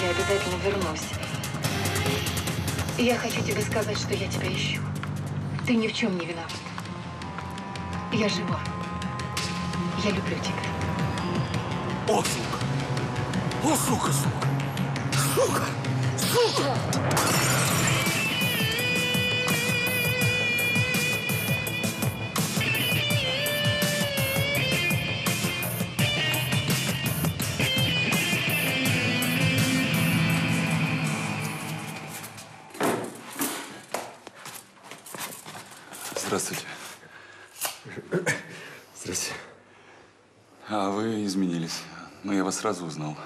Я обязательно вернусь. Я хочу тебе сказать, что я тебя ищу. Ты ни в чем не виноват. Я жива. Я люблю тебя. О, сука! О, сука, сука! Сука! Сука! Здравствуйте. Здравствуйте. А вы изменились. Но я вас сразу узнал.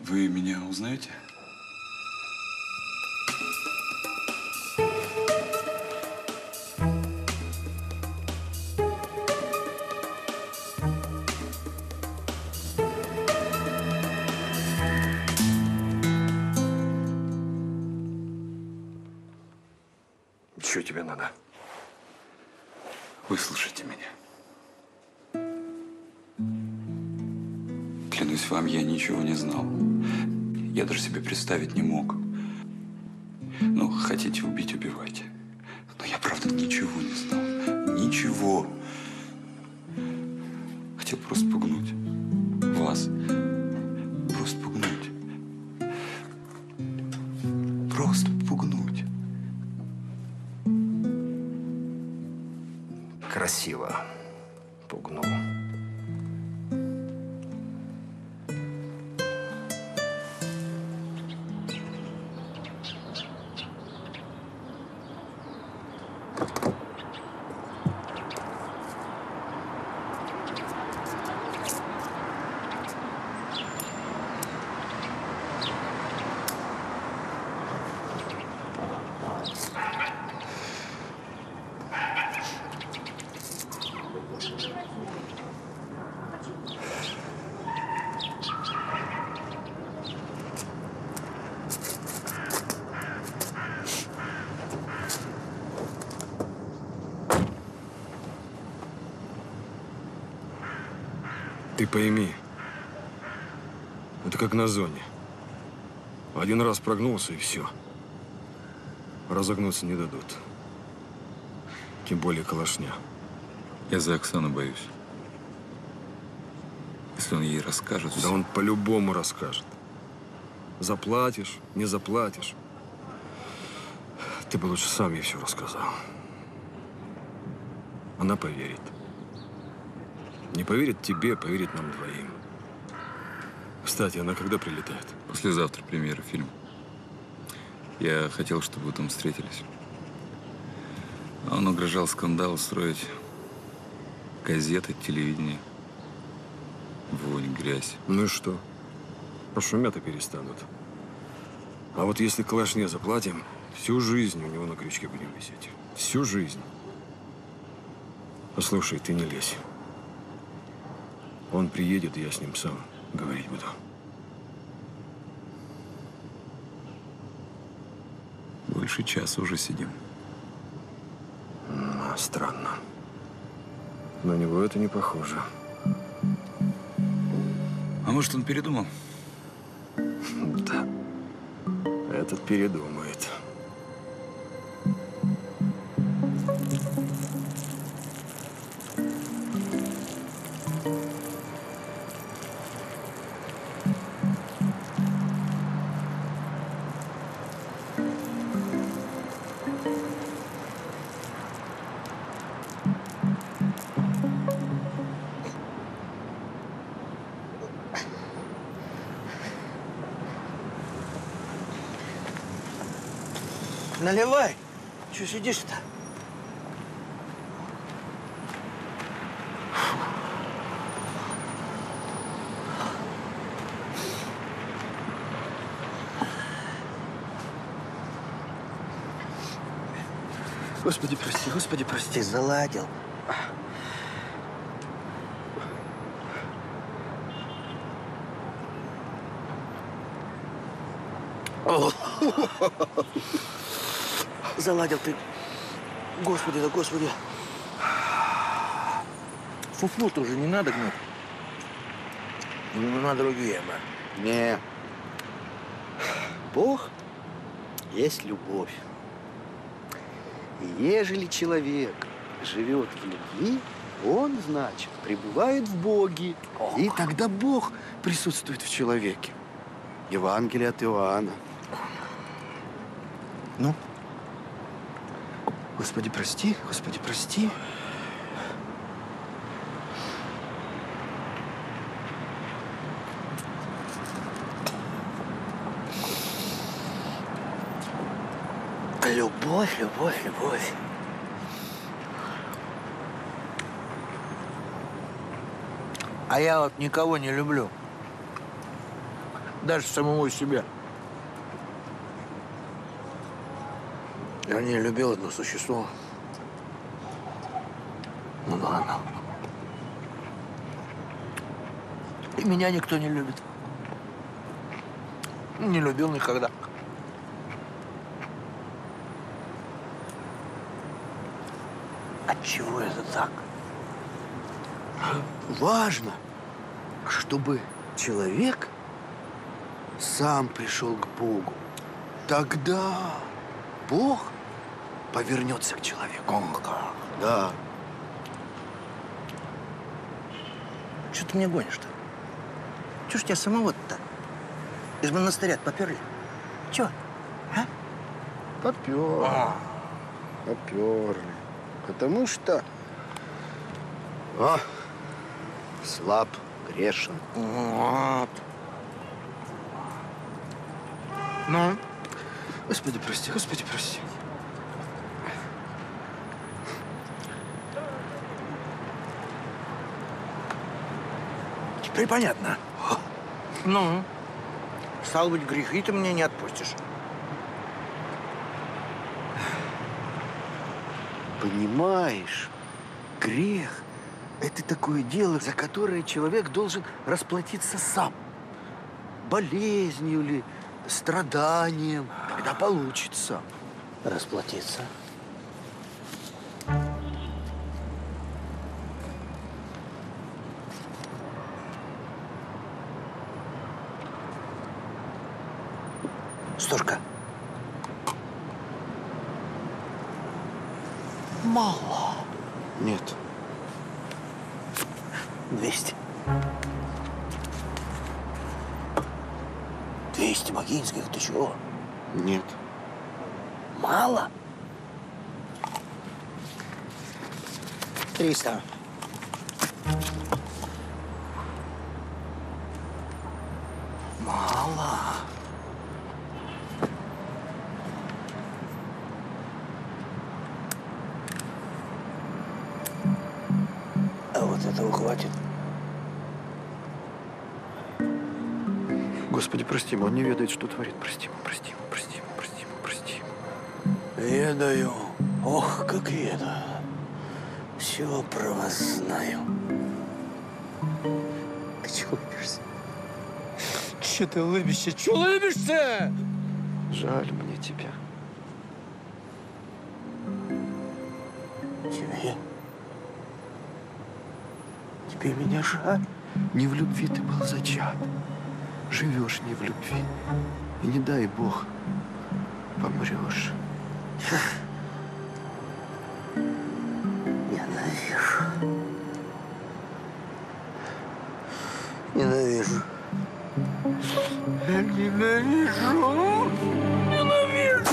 Вы меня узнаете? Чего тебе надо? Выслушайте меня. Клянусь вам, я ничего не знал. Я даже себе представить не мог. Ну, хотите убить, убивайте. Но я, правда, ничего не знал. Ничего. Хотел просто пугнуть вас. Просто пугнуть. Просто пугнуть. Красиво пугнул. Ты пойми, это как на зоне. Один раз прогнулся и все. Разогнуться не дадут. Тем более калашня. Я за Оксану боюсь. Если он ей расскажет… Да все... он по-любому расскажет. Заплатишь, не заплатишь. Ты бы лучше сам ей все рассказал. Она поверит. Не поверит тебе, поверит нам двоим. Кстати, она когда прилетает? Послезавтра премьера фильма. Я хотел, чтобы вы там встретились. Он угрожал скандал устроить. Газеты, телевидение. Вонь, грязь. Ну и что? Пошумят и перестанут. А вот если калашне заплатим, всю жизнь у него на крючке будем висеть. Всю жизнь. Послушай, ты не лезь. Он приедет, и я с ним сам говорить буду. Больше часа уже сидим. М-м, странно. На него это не похоже. А может, он передумал? Да. Этот передумает. Наливай! Чего сидишь-то? Господи, прости, Господи, прости, заладил. Заладил ты. Господи, да Господи. Фуфлу-то уже не надо гнуть. Времена другие, мы. Не. Бог есть любовь. И ежели человек живет в любви, он, значит, пребывает в Боге. Ох. И тогда Бог присутствует в человеке. Евангелие от Иоанна. Ну? Господи, прости, Господи, прости. Любовь, любовь, любовь. А я вот никого не люблю. Даже самому себе. Я не любил одно существо. Ну ладно. И меня никто не любит. Не любил никогда. Отчего это так? Важно, чтобы человек сам пришел к Богу. Тогда Бог повернется к человеку. Он как? Да. Чего ты меня гонишь-то? Чего ж тебя самого-то? Из монастыря поперли? Чего? А? Поперли. А. Поперли. Потому что а, слаб, грешен. Вот. Ну? Господи, прости, Господи, прости. Теперь понятно. Ну? Стало быть, грехи ты мне не отпустишь. Понимаешь, грех – это такое дело, за которое человек должен расплатиться сам. Болезнью или страданием. Тогда получится. Расплатиться. Стожка. Мало. Нет. двести. двести богинских, ты чего? Нет. Мало? триста. Мало. Хватит. Господи, прости ему, он не ведает, что творит. Прости ему, прости ему, прости ему, прости ему, прости ему. Ведаю. Ох, как ведаю. Все про вас знаю. Ты чего улыбишься? Че ты улыбишься? Че улыбишься? Жаль мне тебя. Тебе? Тебе меня жаль. Не в любви ты был зачат. Живешь не в любви. И не дай Бог, помрешь. Ненавижу. Ненавижу. Ненавижу. Ненавижу.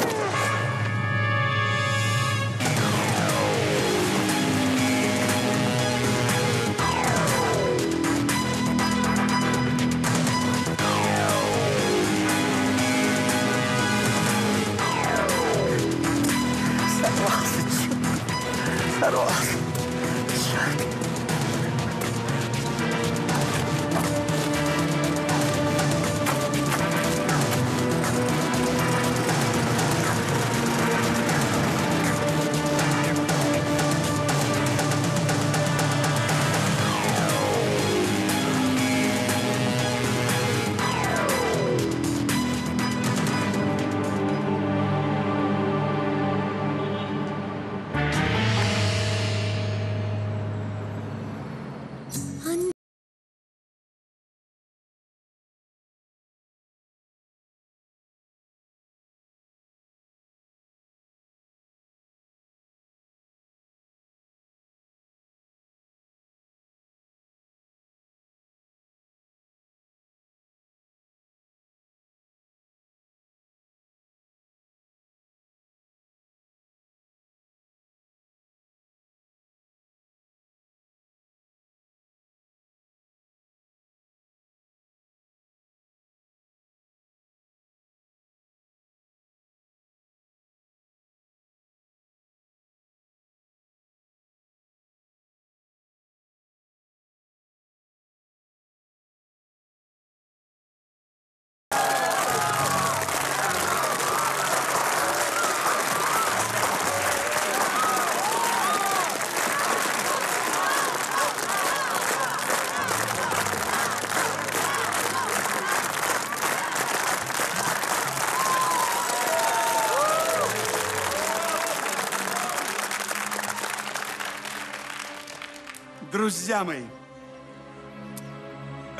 друзья мои,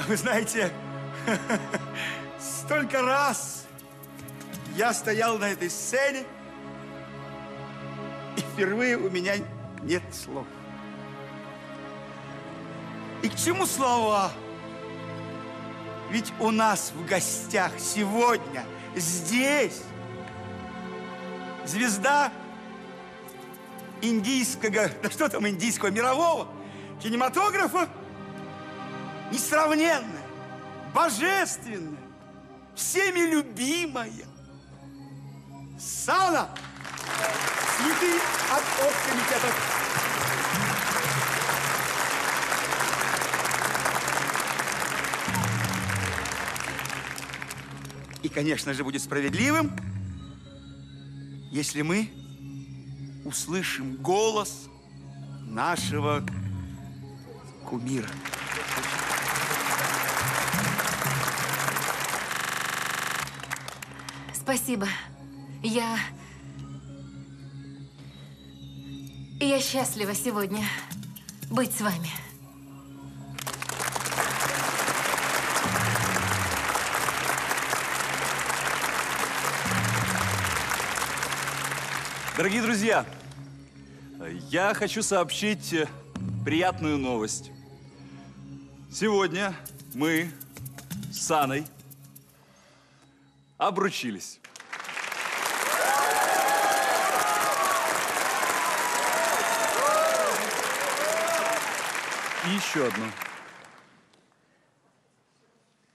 вы знаете, столько раз я стоял на этой сцене, и впервые у меня нет слов. И к чему слова? Ведь у нас в гостях сегодня, здесь, звезда индийского, да что там индийского, мирового кинематографа, несравненная, божественная, всеми любимая Санна, цветы от оргкомитета. И, конечно же, будет справедливым, если мы услышим голос нашего кумира. Спасибо. Я... Я счастлива сегодня быть с вами. Дорогие друзья, я хочу сообщить приятную новость. Сегодня мы с Санной обручились. И еще одно.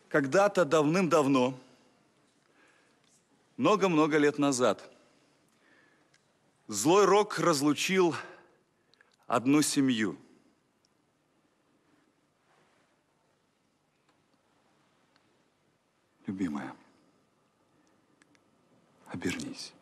Когда-то давным-давно, много-много лет назад, злой рок разлучил одну семью. Любимая, обернись.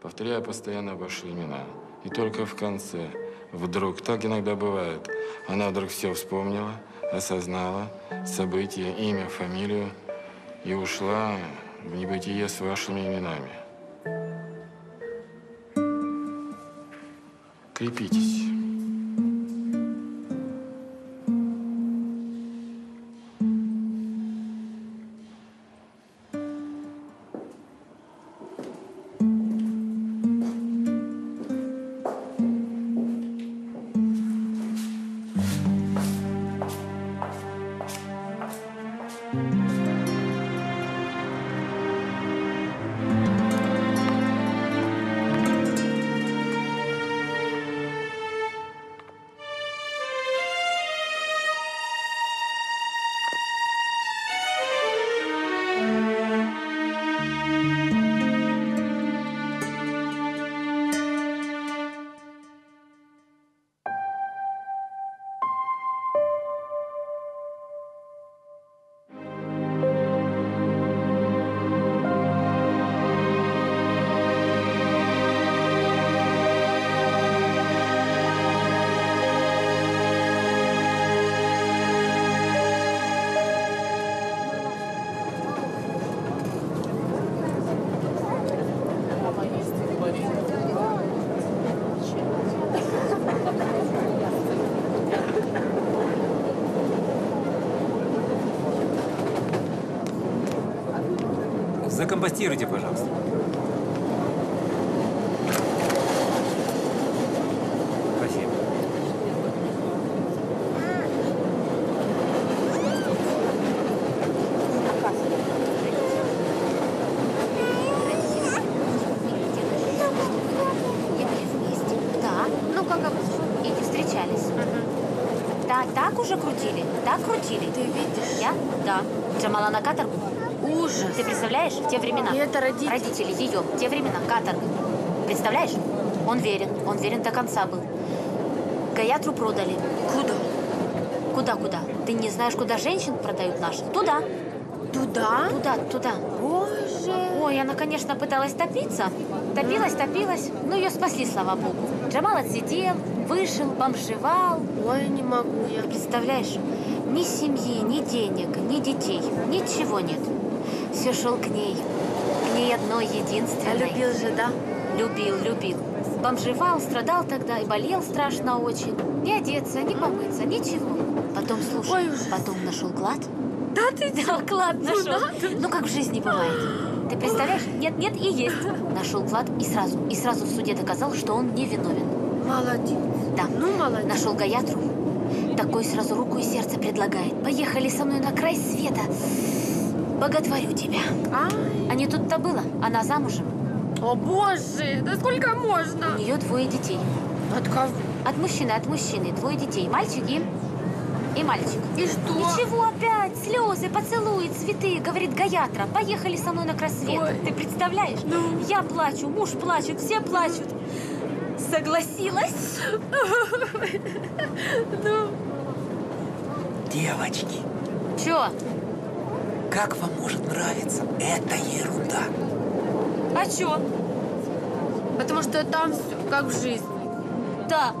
Повторяю постоянно ваши имена. И только в конце, вдруг, так иногда бывает, она вдруг все вспомнила, осознала события, имя, фамилию и ушла в небытие с вашими именами. Крепитесь. Закомпостируйте, пожалуйста. Спасибо. Да, ну как обычно. Эти встречались. Угу. Да, так уже крутили, так крутили. Ты видишь? Я? Да. Джамала на каторгу. Ужас. Ты представляешь, в те времена. И это родители. Родители ее, в те времена, каторга. Представляешь? Он верен, он верен до конца был. Гаятру продали. Куда? Куда-куда? Ты не знаешь, куда женщин продают наши? Туда. Туда? Туда, туда. Боже. Ой, она, конечно, пыталась топиться. Топилась, топилась. Ну, ее спасли, слава богу. Джамал отсидел, вышел, бомжевал. Ой, не могу я. Ты представляешь? Ни семьи, ни денег, ни детей. Ничего нет. Все шел к ней. К ней одной, единственной. А любил же, да? Любил, любил. Бомжевал, страдал тогда и болел страшно очень. Не одеться, не помыться, ничего. Потом, слушай, ой, потом нашел клад. Да ты? Да, клад нашел. Ну, да, ты... ну, как в жизни бывает. Ты представляешь? Нет, нет и есть. Нашел клад и сразу, и сразу в суде доказал, что он невиновен. Молодец. Да. Ну, молодец. Нашел Гаятру. Такой сразу руку и сердце предлагает. Поехали со мной на край света. Боготворю тебя. А не тут-то было. Она замужем. О, боже, да сколько можно? У нее двое детей. От кого? От мужчины, от мужчины. Двое детей. Мальчик и... и мальчик. И что? Ничего опять. Слезы, поцелуи, цветы. Говорит, Гаятра, поехали со мной на край света. Ты представляешь? Ну. Я плачу, муж плачет, все плачут. Согласилась? Ну. Девочки. Чё? Как вам может нравиться? Это ерунда. А чё? Потому что там все как в жизни. Да.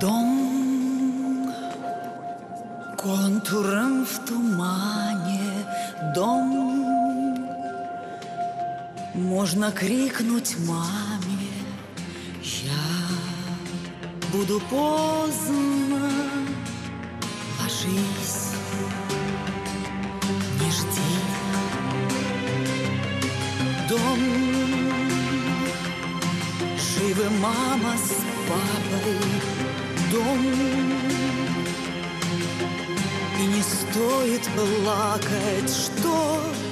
Дом контуром в тумане. Дом. Можно крикнуть маме. Я буду поздно. Ложись. Не жди. Дом. Живы мама с папой. Дом. И не стоит плакать, что